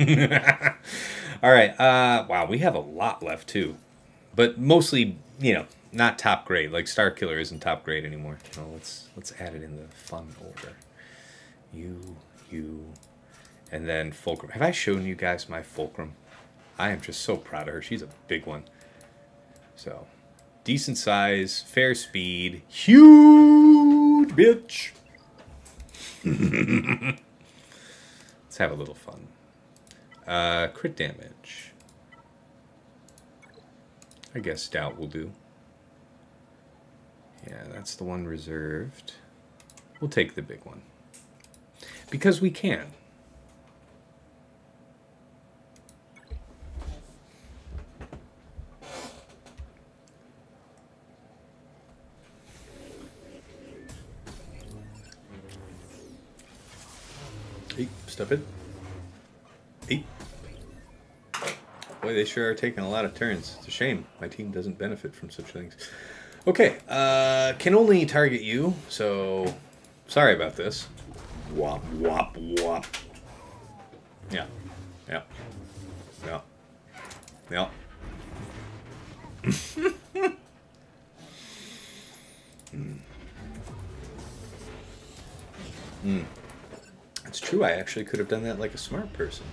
All right. Uh, wow, we have a lot left, too. But mostly, you know, not top grade. Like, Star Killer isn't top grade anymore. No, let's, let's add it in the fun order. You, you, and then Fulcrum. Have I shown you guys my Fulcrum? I am just so proud of her. She's a big one. So, decent size, fair speed, huge bitch. Let's have a little fun. Uh, crit damage. I guess doubt will do. Yeah, that's the one reserved. We'll take the big one. Because we can. Step it. Eat. Boy, they sure are taking a lot of turns. It's a shame. My team doesn't benefit from such things. Okay, uh, can only target you, so sorry about this. Wop, wop, wop. Yeah, yeah, yeah, yeah. mm. Mm. It's true, I actually could have done that like a smart person.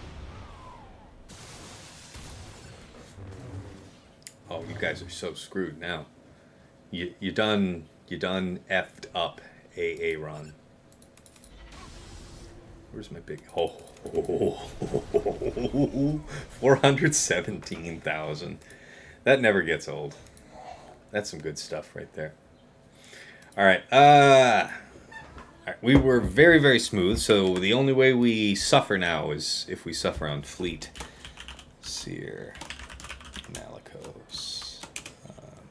Oh, you guys are so screwed now. You you done you done effed up, Aaron. Where's my big... Oh, oh, oh, oh, four hundred seventeen thousand. That never gets old. That's some good stuff right there. All right. Uh, all right. We were very, very smooth, so the only way we suffer now is if we suffer on fleet. Let's see here. Malikos. Um,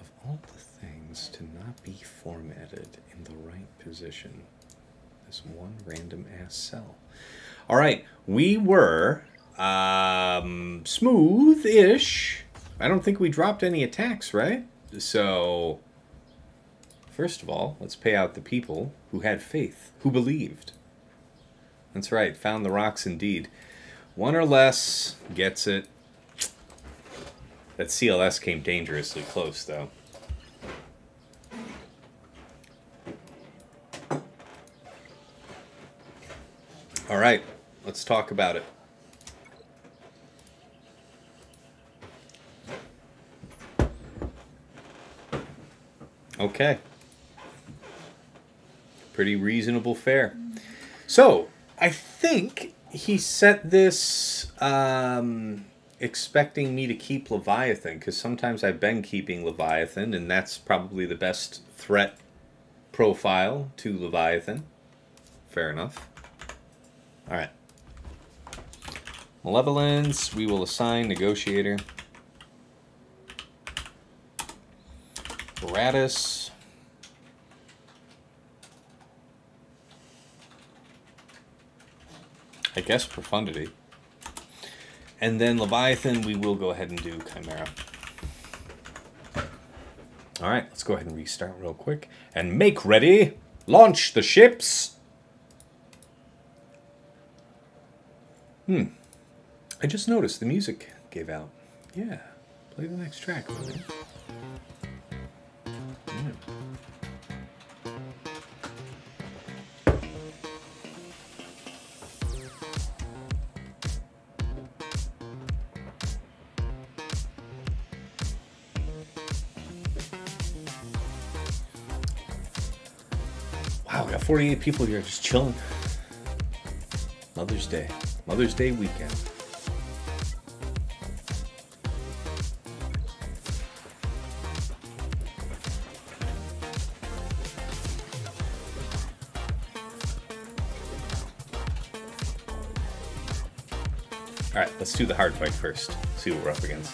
of all the things to not be formatted in the right position... This one random ass cell. All right, we were um, smooth-ish. I don't think we dropped any attacks, right? So, first of all, let's pay out the people who had faith, who believed. That's right, found the rocks indeed. One or less gets it. That C L S came dangerously close, though. All right, let's talk about it. Okay. Pretty reasonable fare. So, I think he set this um, expecting me to keep Leviathan, because sometimes I've been keeping Leviathan, and that's probably the best threat profile to Leviathan. Fair enough. All right, malevolence, we will assign negotiator. Baratus. I guess profundity. And then Leviathan, we will go ahead and do Chimera. All right, let's go ahead and restart real quick. And make ready, launch the ships. Hmm. I just noticed the music gave out. Yeah. Play the next track. Yeah. Wow, we got forty-eight people here just chilling. Mother's Day. Mother's Day weekend. All right, let's do the hard fight first. See what we're up against.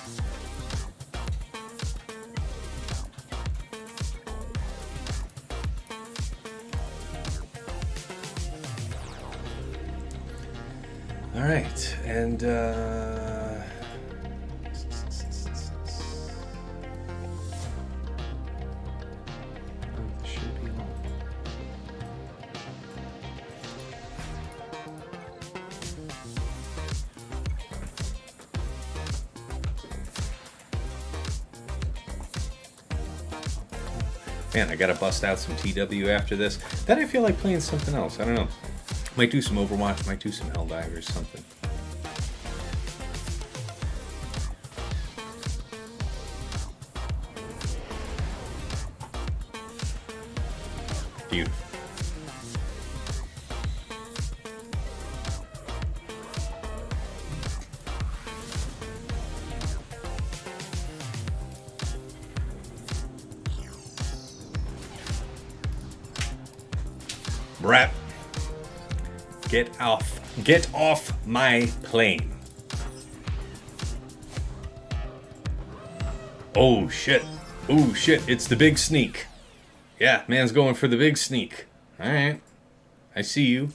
All right, and uh, should be on. Man, I gotta bust out some T W after this. Then I feel like playing something else. I don't know. Might do some Overwatch, might do some Helldive or something. Beautiful. Brap. Get off, get off my plane. Oh shit, oh shit, it's the big sneak. Yeah, man's going for the big sneak. All right, I see you.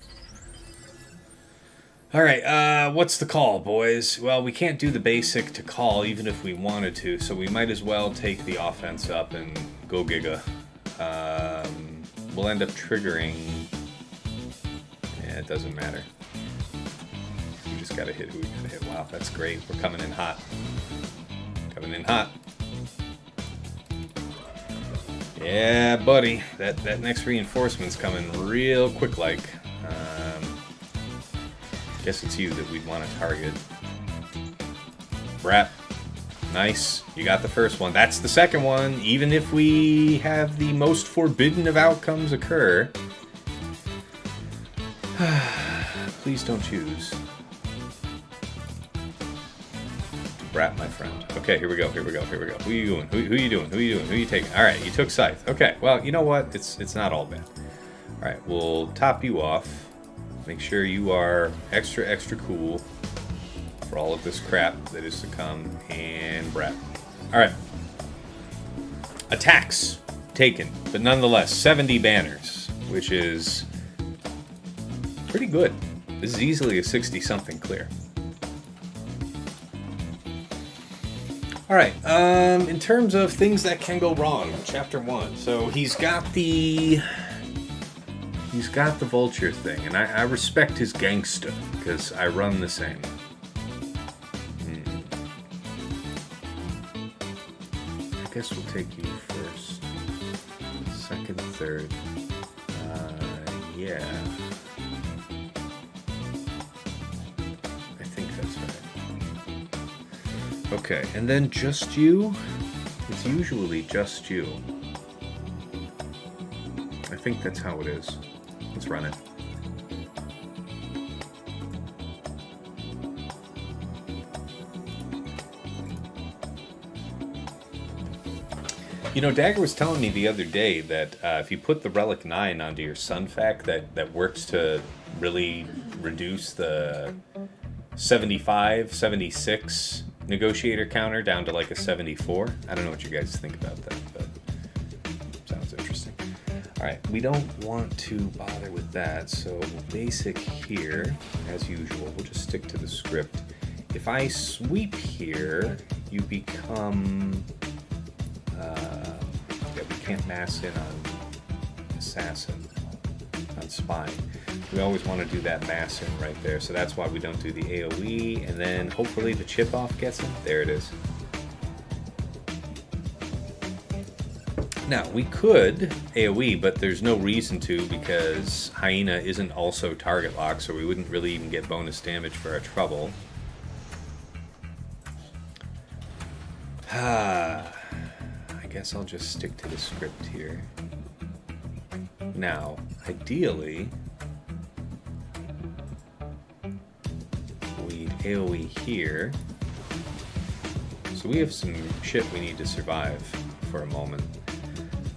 All right, uh, what's the call, boys? Well, we can't do the basic to call even if we wanted to, so we might as well take the offense up and go Giga. Um, we'll end up triggering... It doesn't matter. We just gotta hit who we gotta hit. Wow, that's great. We're coming in hot. Coming in hot. Yeah, buddy. That that next reinforcement's coming real quick like. Um, guess it's you that we'd want to target. Brap. Nice. You got the first one. That's the second one. Even if we have the most forbidden of outcomes occur... Please don't choose. Rat, my friend. Okay, here we go, here we go, here we go. Who are you doing? Who, who are you doing? Who are you doing? Who are you taking? All right, you took Scythe. Okay, well, you know what? It's, it's not all bad. All right, we'll top you off. Make sure you are extra, extra cool for all of this crap that is to come, and brat. All right. Attacks taken, but nonetheless, seventy banners, which is pretty good. This is easily a sixty-something clear. All right, um, in terms of things that can go wrong, chapter one. So he's got the... He's got the vulture thing, and I, I respect his gangsta, because I run the same. Hmm. I guess we'll take you first. Second, third. Uh, yeah. I think that's right. Okay, and then just you? It's usually just you. I think that's how it is. Let's run it. You know, Dagger was telling me the other day that uh, if you put the Relic nine onto your Sunfac, that, that works to really reduce the seventy-five, seventy-six negotiator counter down to like a seventy-four. I don't know what you guys think about that, but sounds interesting. Alright, we don't want to bother with that, so basic here, as usual, we'll just stick to the script. If I sweep here, you become... Uh, yeah, we can't mass in on assassin, on spy. We always want to do that mass in right there, so that's why we don't do the AoE, and then hopefully the chip off gets him. There it is. Now, we could AoE, but there's no reason to because Hyena isn't also target locked, so we wouldn't really even get bonus damage for our trouble. Ah, I guess I'll just stick to the script here. Now, ideally, we'd AoE here. So we have some shit we need to survive for a moment.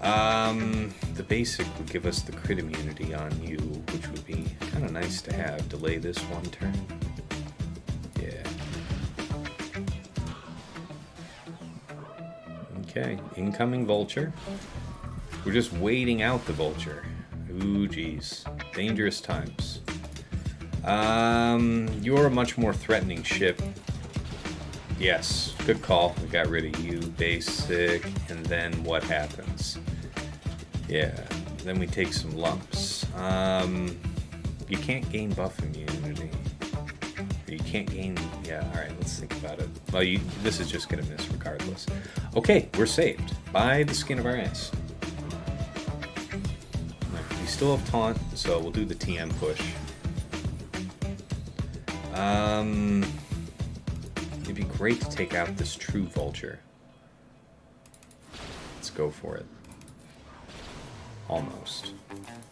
Um, the basic would give us the crit immunity on you, which would be kind of nice to have. Delay this one turn. Yeah. Okay, incoming vulture. We're just waiting out the vulture. Ooh, geez. Dangerous times. Um, you're a much more threatening ship. Yes, good call. We got rid of you, basic, and then what happens? Yeah, then we take some lumps. Um, you can't gain buff immunity. You can't gain, yeah, all right, let's think about it. Well, you, this is just gonna miss regardless. Okay, we're saved by the skin of our ass. We still have taunt, so we'll do the T M push. Um, it'd be great to take out this true vulture. Let's go for it. Almost.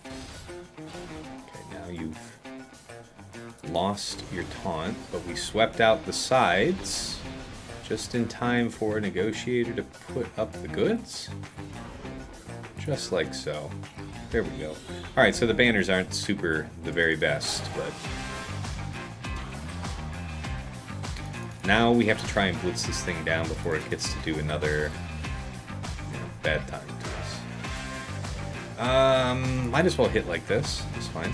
Okay, now you've lost your taunt, but we swept out the sides just in time for a negotiator to put up the goods. Just like so. There we go. Alright, so the banners aren't super the very best, but now we have to try and blitz this thing down before it gets to do another, you know, bad time. Um, might as well hit like this. It's fine.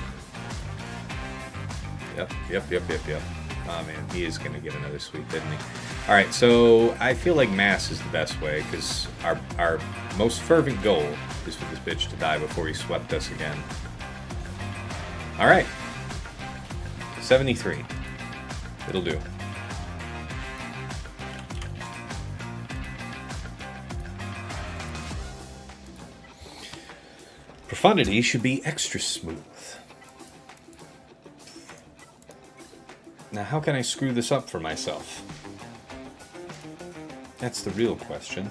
Yep, yep, yep, yep, yep. Oh man, he is going to get another sweep, didn't he? Alright, so I feel like mass is the best way, because our, our most fervent goal is for this bitch to die before he swept us again. Alright. seventy-three. It'll do. Profundity should be extra smooth. Now, how can I screw this up for myself? That's the real question.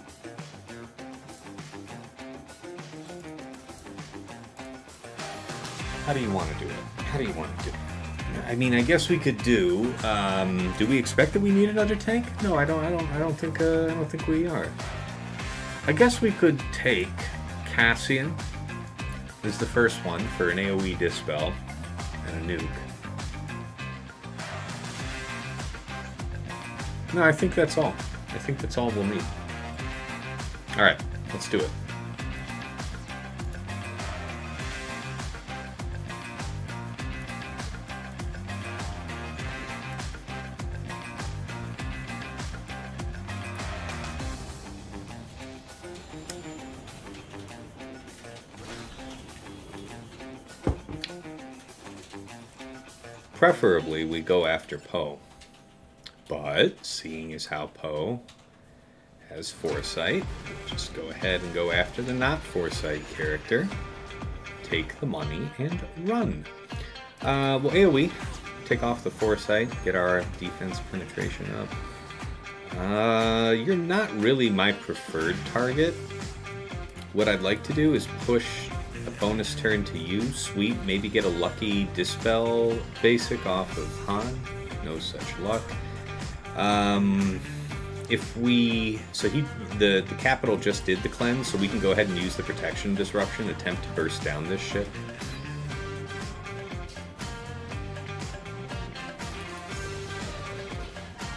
How do you want to do it? How do you want to do it? I mean, I guess we could do. Um, do we expect that we need another tank? No, I don't. I don't. I don't think. Uh, I don't think we are. I guess we could take Cassian as the first one for an AoE dispel and a nuke. No, I think that's all. I think that's all we'll need. All right, let's do it. Preferably, we go after Poe, but seeing as how Poe has foresight, we'll just go ahead and go after the not foresight character, take the money, and run. Uh, well, AoE, take off the foresight, get our defense penetration up. Uh, you're not really my preferred target. What I'd like to do is push a bonus turn to you, sweet, maybe get a lucky dispel basic off of Han, no such luck. Um, if we, so he, the, the capital just did the cleanse, so we can go ahead and use the protection disruption, attempt to burst down this ship.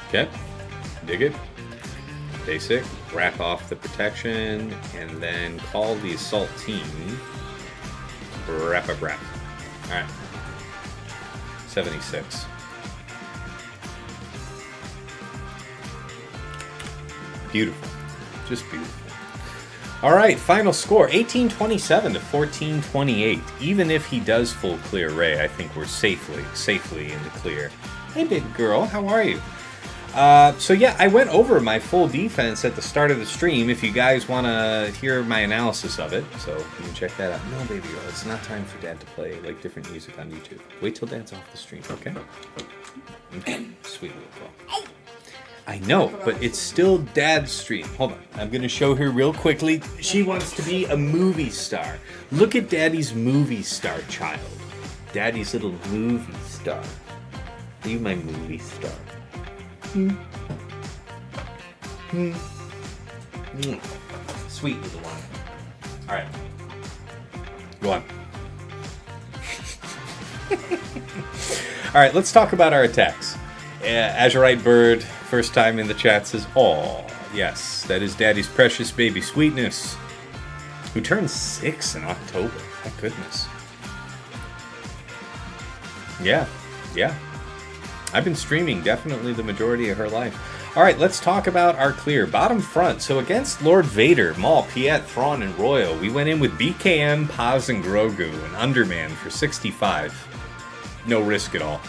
Okay, dig it. Basic, wrap off the protection, and then call the assault team. Wrap up, wrap. Alright. seventy-six. Beautiful. Just beautiful. Alright, final score. eighteen twenty-seven to fourteen twenty-eight. Even if he does full clear Ray, I think we're safely, safely in the clear. Hey, big girl. How are you? Uh, so yeah, I went over my full defense at the start of the stream if you guys want to hear my analysis of it, so you can check that out. No, baby girl, it's not time for Dad to play like different music on YouTube. Wait till Dad's off the stream, okay? Okay, sweet little girl. I know, but it's still Dad's stream. Hold on, I'm going to show her real quickly. She wants to be a movie star. Look at Daddy's movie star child. Daddy's little movie star. Are you my movie star? Mm. Mm. Mm. Sweet little one. Alright. Go on. Alright, let's talk about our attacks. Uh, Azurite Bird, first time in the chat, says, "Aw, yes, that is Daddy's precious baby Sweetness, who turns six in October. My goodness." Yeah, yeah. I've been streaming definitely the majority of her life. All right, let's talk about our clear. Bottom front. So against Lord Vader, Maul, Piet, Thrawn, and Royal, we went in with B K M, Paz, and Grogu, and Underman for sixty-five. No risk at all.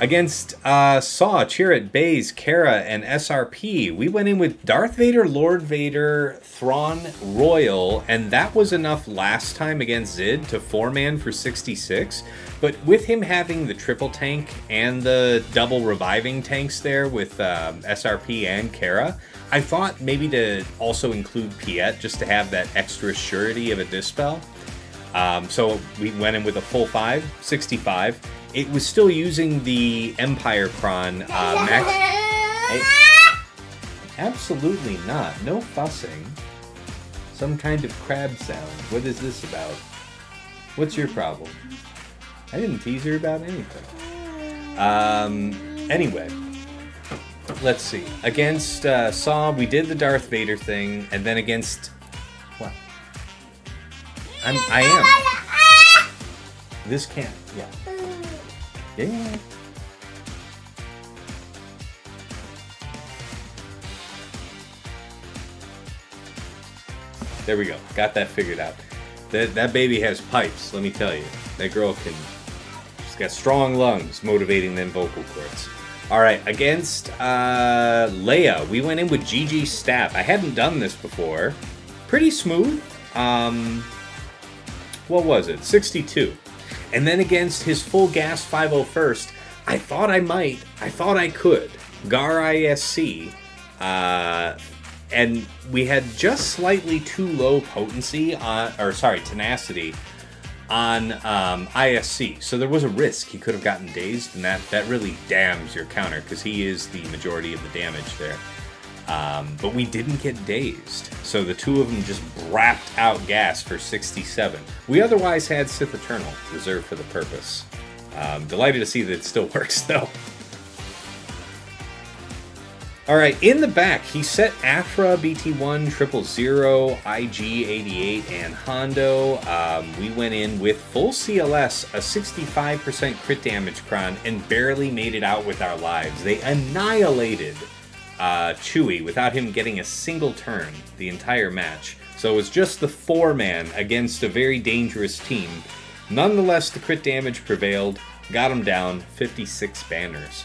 Against uh, Saw, Chirrut, Baze, Kara, and S R P, we went in with Darth Vader, Lord Vader, Thrawn, Royal, and that was enough last time against Zid to four-man for sixty-six. But with him having the triple tank and the double reviving tanks there with um, S R P and Kara, I thought maybe to also include Piet just to have that extra surety of a dispel. Um, so we went in with a full five, sixty-five. It was still using the Empire Prawn uh, max. I... Absolutely not. No fussing. Some kind of crab sound. What is this about? What's your problem? I didn't tease her about anything. Um, anyway, let's see. Against uh, Saw, we did the Darth Vader thing, and then against what? I'm, I am. This can't. Yeah. Yeah. There we go. Got that figured out. That that baby has pipes, let me tell you. That girl can. She's got strong lungs, motivating them vocal cords. All right, against uh, Leia, we went in with Gigi Staff. I hadn't done this before. Pretty smooth. Um, what was it? sixty-two. And then against his full G A S five oh first, I thought I might, I thought I could. Gar I S C, Uh, and we had just slightly too low potency, on, or sorry, tenacity on um, I S C. So there was a risk he could have gotten dazed, and that, that really damns your counter because he is the majority of the damage there. Um, but we didn't get dazed, so the two of them just brapped out G A S for sixty-seven. We otherwise had Sith Eternal reserved for the purpose. Um, delighted to see that it still works, though. Alright, in the back, he set Afra, B T one, Triple Zero, I G eighty-eight, and Hondo. Um, we went in with full C L S, a sixty-five percent crit damage cron, and barely made it out with our lives. They annihilated Uh, Chewy without him getting a single turn the entire match. So it was just the four man against a very dangerous team. Nonetheless, the crit damage prevailed, got him down fifty-six banners.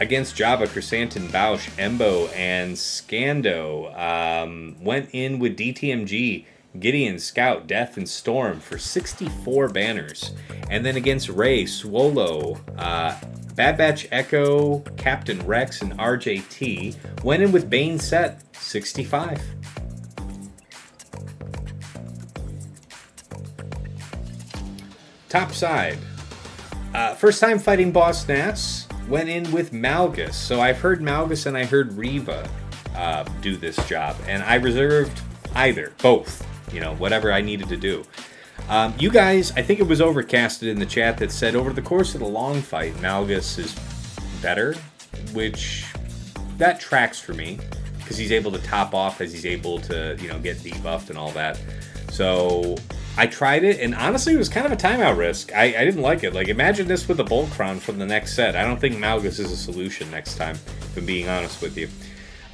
Against Jabba, Chrysantin, Bausch, Embo, and Scando, um, went in with D T M G, Gideon, Scout, Death, and Storm for sixty-four banners. And then against Ray, Swolo, uh, Bad Batch, Echo, Captain Rex, and R J T, went in with Bane set sixty-five. Top side. Uh, first time fighting boss Nats, went in with Malgus. So I've heard Malgus and I heard Reva uh, do this job, and I reserved either, both, you know, whatever I needed to do. Um, you guys, I think it was Overcasted in the chat that said over the course of the long fight, Malgus is better, which that tracks for me because he's able to top off as he's able to, you know, get debuffed and all that. So I tried it, and honestly, it was kind of a timeout risk. I, I didn't like it. Like, imagine this with a Boltron from the next set. I don't think Malgus is a solution next time, if I'm being honest with you.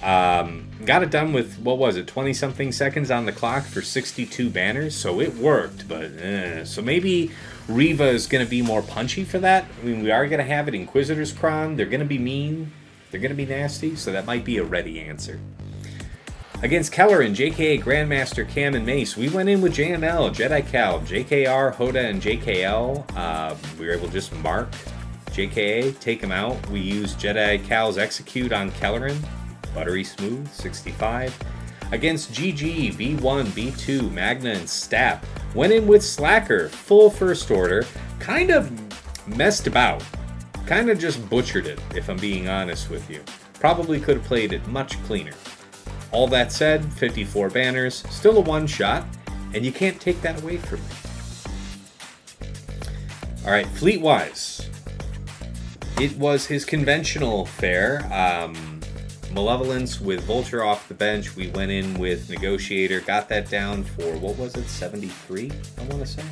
Um, got it done with, what was it, twenty-something seconds on the clock for sixty-two banners, so it worked, but, eh. So maybe Reva is going to be more punchy for that. I mean, we are going to have it Inquisitor's Cron. They're going to be mean. They're going to be nasty, so that might be a ready answer. Against Keller and J K A Grandmaster Cam and Mace, we went in with J M L, Jedi Cal, J K R, Hoda, and J K L. Uh, we were able to just mark J K A, take him out. We used Jedi Cal's Execute on Kellerin. Buttery Smooth, sixty-five. Against G G, B one, B two, Magna, and Stapp, went in with Slacker, full first order, kind of messed about, kind of just butchered it, if I'm being honest with you. Probably could have played it much cleaner. All that said, fifty-four banners, still a one shot, and you can't take that away from me. All right, fleet-wise, it was his conventional fare. Um, Malevolence with Vulture off the bench. We went in with Negotiator, got that down for, what was it, seventy-three, I want to say?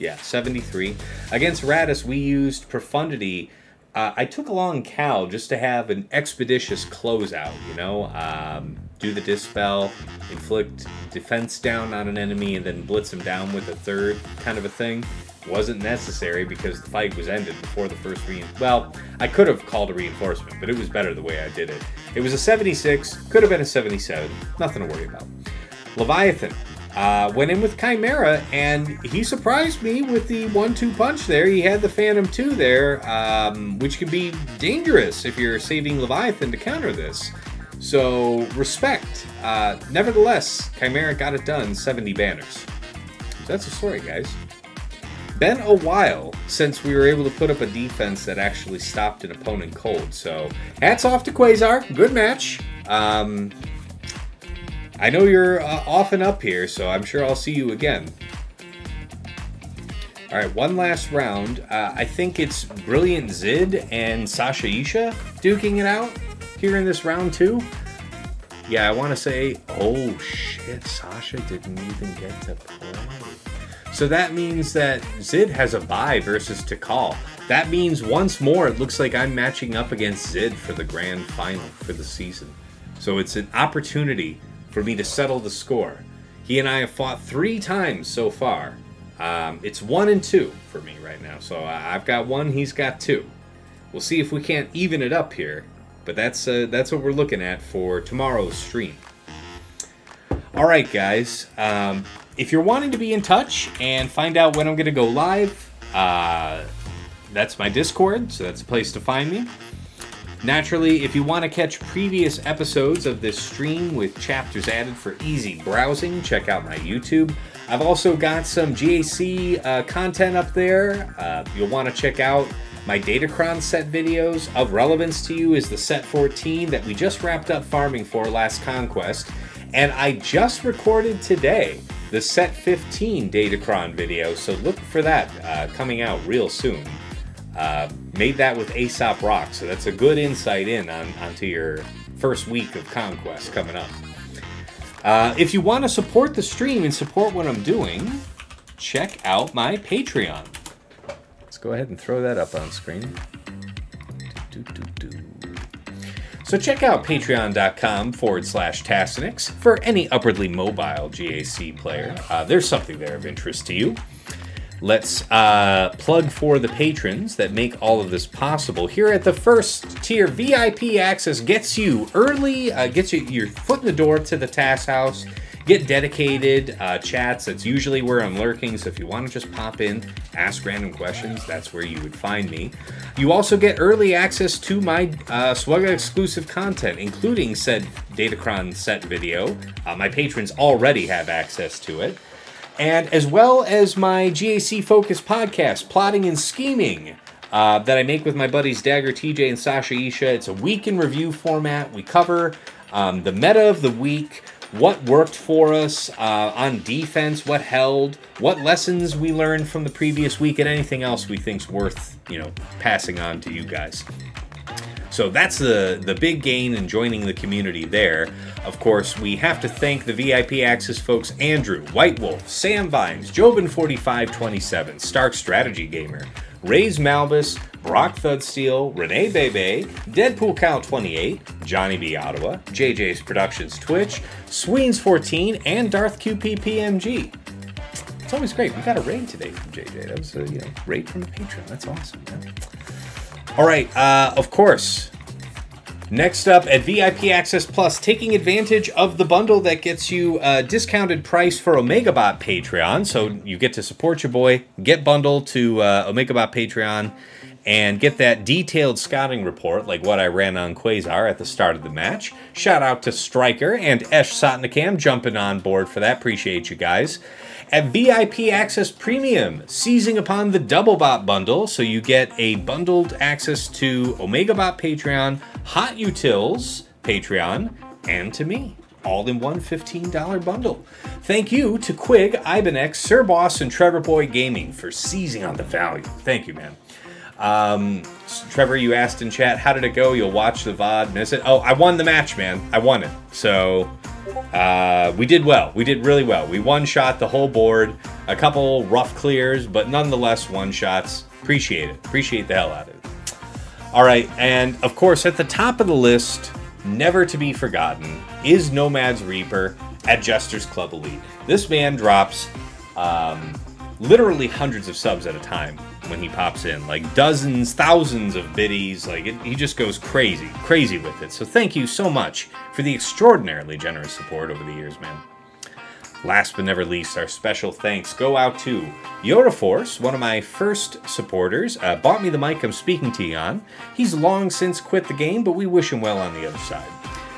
Yeah, seventy-three. Against Radis, we used Profundity. Uh, I took along Cal just to have an expeditious closeout, you know? Um, do the Dispel, inflict defense down on an enemy, and then blitz him down with a third kind of a thing. Wasn't necessary because the fight was ended before the first re- well, I could have called a reinforcement, but it was better the way I did it. It was a seventy-six, could have been a seventy-seven, nothing to worry about. Leviathan uh, went in with Chimera, and he surprised me with the one two punch there. He had the Phantom two there, um, which can be dangerous if you're saving Leviathan to counter this. So, respect. Uh, nevertheless, Chimera got it done, seventy banners. So that's the story, guys. Been a while since we were able to put up a defense that actually stopped an opponent cold, so hats off to Quasar, good match. Um, I know you're uh, off and up here, so I'm sure I'll see you again. All right, one last round. Uh, I think it's Brilliant Zid and Sasha Isha duking it out here in this round two. Yeah, I want to say, oh shit, Sasha didn't even get to play. So that means that Zid has a bye versus Tikal. That means once more, it looks like I'm matching up against Zid for the grand final for the season. So it's an opportunity for me to settle the score. He and I have fought three times so far. Um, it's one and two for me right now. So I've got one, he's got two. We'll see if we can't even it up here. But that's, uh, that's what we're looking at for tomorrow's stream. All right, guys. Um, If you're wanting to be in touch and find out when I'm going to go live, uh, that's my Discord, so that's a place to find me. Naturally, if you want to catch previous episodes of this stream with chapters added for easy browsing, check out my YouTube. I've also got some G A C uh, content up there. Uh, you'll want to check out my Datacron set videos. Of relevance to you is the set fourteen that we just wrapped up farming for last conquest. And I just recorded today the set fifteen Datacron video, so look for that uh, coming out real soon. Uh, made that with Aesop Rock, so that's a good insight in on, onto your first week of Conquest coming up. Uh, if you want to support the stream and support what I'm doing, check out my Patreon. Let's go ahead and throw that up on screen. Do, do, do, do. So check out patreon.com forward slash Tassenix for any upwardly mobile G A C player. Uh, there's something there of interest to you. Let's uh, plug for the patrons that make all of this possible. Here at the first tier, V I P access gets you early, uh, gets you your foot in the door to the Tass House. Get dedicated uh, chats. That's usually where I'm lurking, so if you want to just pop in, ask random questions, that's where you would find me. You also get early access to my uh, Swugga exclusive content, including said Datacron set video. Uh, my patrons already have access to it. And as well as my G A C-focused podcast, Plotting and Scheming, uh, that I make with my buddies Dagger, T J, and Sasha Isha. It's a week in review format. We cover um, the meta of the week, what worked for us uh, on defense, what held, what lessons we learned from the previous week, and anything else we think's worth, you know, passing on to you guys. So that's the, the big gain in joining the community there. Of course, we have to thank the V I P Access folks, Andrew, White Wolf, Sam Vines, Jobin forty-five twenty-seven, Stark Strategy Gamer, Ray's Malgus, Brock Thudsteel, Renee Bebe, Deadpool Cow twenty-eight, Johnny B. Ottawa, J J's Productions Twitch, Sweens fourteen, and Darth Q P P M G. It's always great. We got a raid today from J J. That was a you know, raid from the Patreon. That's awesome, man. All right, uh, of course. Next up at V I P Access Plus, taking advantage of the bundle that gets you a discounted price for OmegaBot Patreon. So you get to support your boy, get bundled to uh, OmegaBot Patreon, and get that detailed scouting report like what I ran on Quasar at the start of the match. Shout out to Striker and Esh Satnakam jumping on board for that. Appreciate you guys. At V I P Access Premium, seizing upon the Double Bot bundle, so you get a bundled access to OmegaBot Patreon, Hot Utils Patreon, and to me, all in one fifteen dollar bundle. Thank you to Quig, Ibanex, Sir Boss, and Trevor Boy Gaming for seizing on the value. Thank you, man. Um, Trevor, you asked in chat, how did it go? You'll watch the V O D, miss it. Oh, I won the match, man. I won it. So... Uh, we did well. We did really well. We one-shot the whole board. A couple rough clears, but nonetheless one-shots. Appreciate it. Appreciate the hell out of it. All right, and of course, at the top of the list, never to be forgotten, is Nomad's Reaper at Jester's Club Elite. This man drops um, literally hundreds of subs at a time when he pops in. Like dozens, thousands of biddies. Like it, he just goes crazy, crazy with it. So thank you so much for the extraordinarily generous support over the years, man. Last but never least, our special thanks go out to Yodaforce, one of my first supporters. Uh, bought me the mic I'm speaking to you on. He's long since quit the game, but we wish him well on the other side.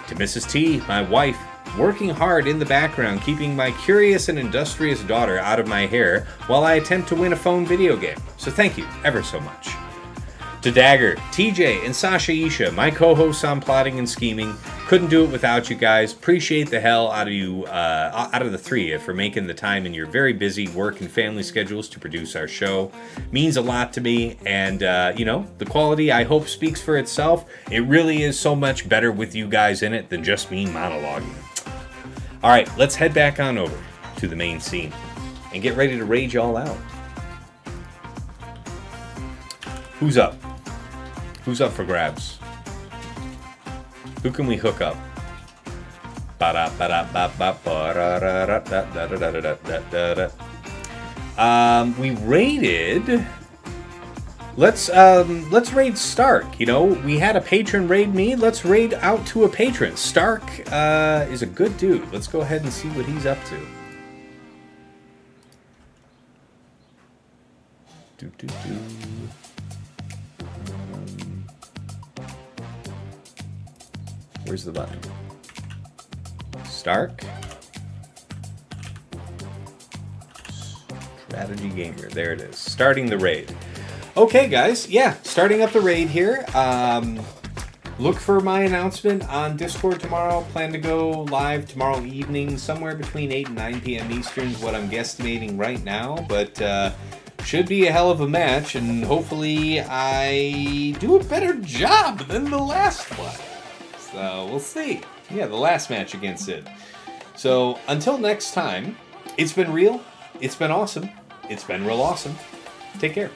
To Missus T, my wife, working hard in the background, keeping my curious and industrious daughter out of my hair while I attempt to win a phone video game. So thank you ever so much. To Dagger, T J, and Sasha Isha, my co-hosts on Plotting and Scheming. Couldn't do it without you guys. Appreciate the hell out of you, uh, out of the three of you for making the time in your very busy work and family schedules to produce our show. Means a lot to me, and uh, you know, the quality I hope speaks for itself. It really is so much better with you guys in it than just me monologuing. All right, let's head back on over to the main scene and get ready to rage y'all out. Who's up? Who's up for grabs? Who can we hook up? Um, we raided. Let's um, let's raid Stark. You know, we had a patron raid me. Let's raid out to a patron. Stark uh, is a good dude. Let's go ahead and see what he's up to. Do, do, do. Where's the button? Stark Strategy Gamer. There it is. Starting the raid. Okay, guys. Yeah, starting up the raid here. Um, look for my announcement on Discord tomorrow. Plan to go live tomorrow evening, somewhere between eight and nine P M Eastern is what I'm guesstimating right now. But uh, should be a hell of a match, and hopefully I do a better job than the last one. So we'll see. Yeah, the last match against Zid. So until next time, it's been real. It's been awesome. It's been real awesome. Take care.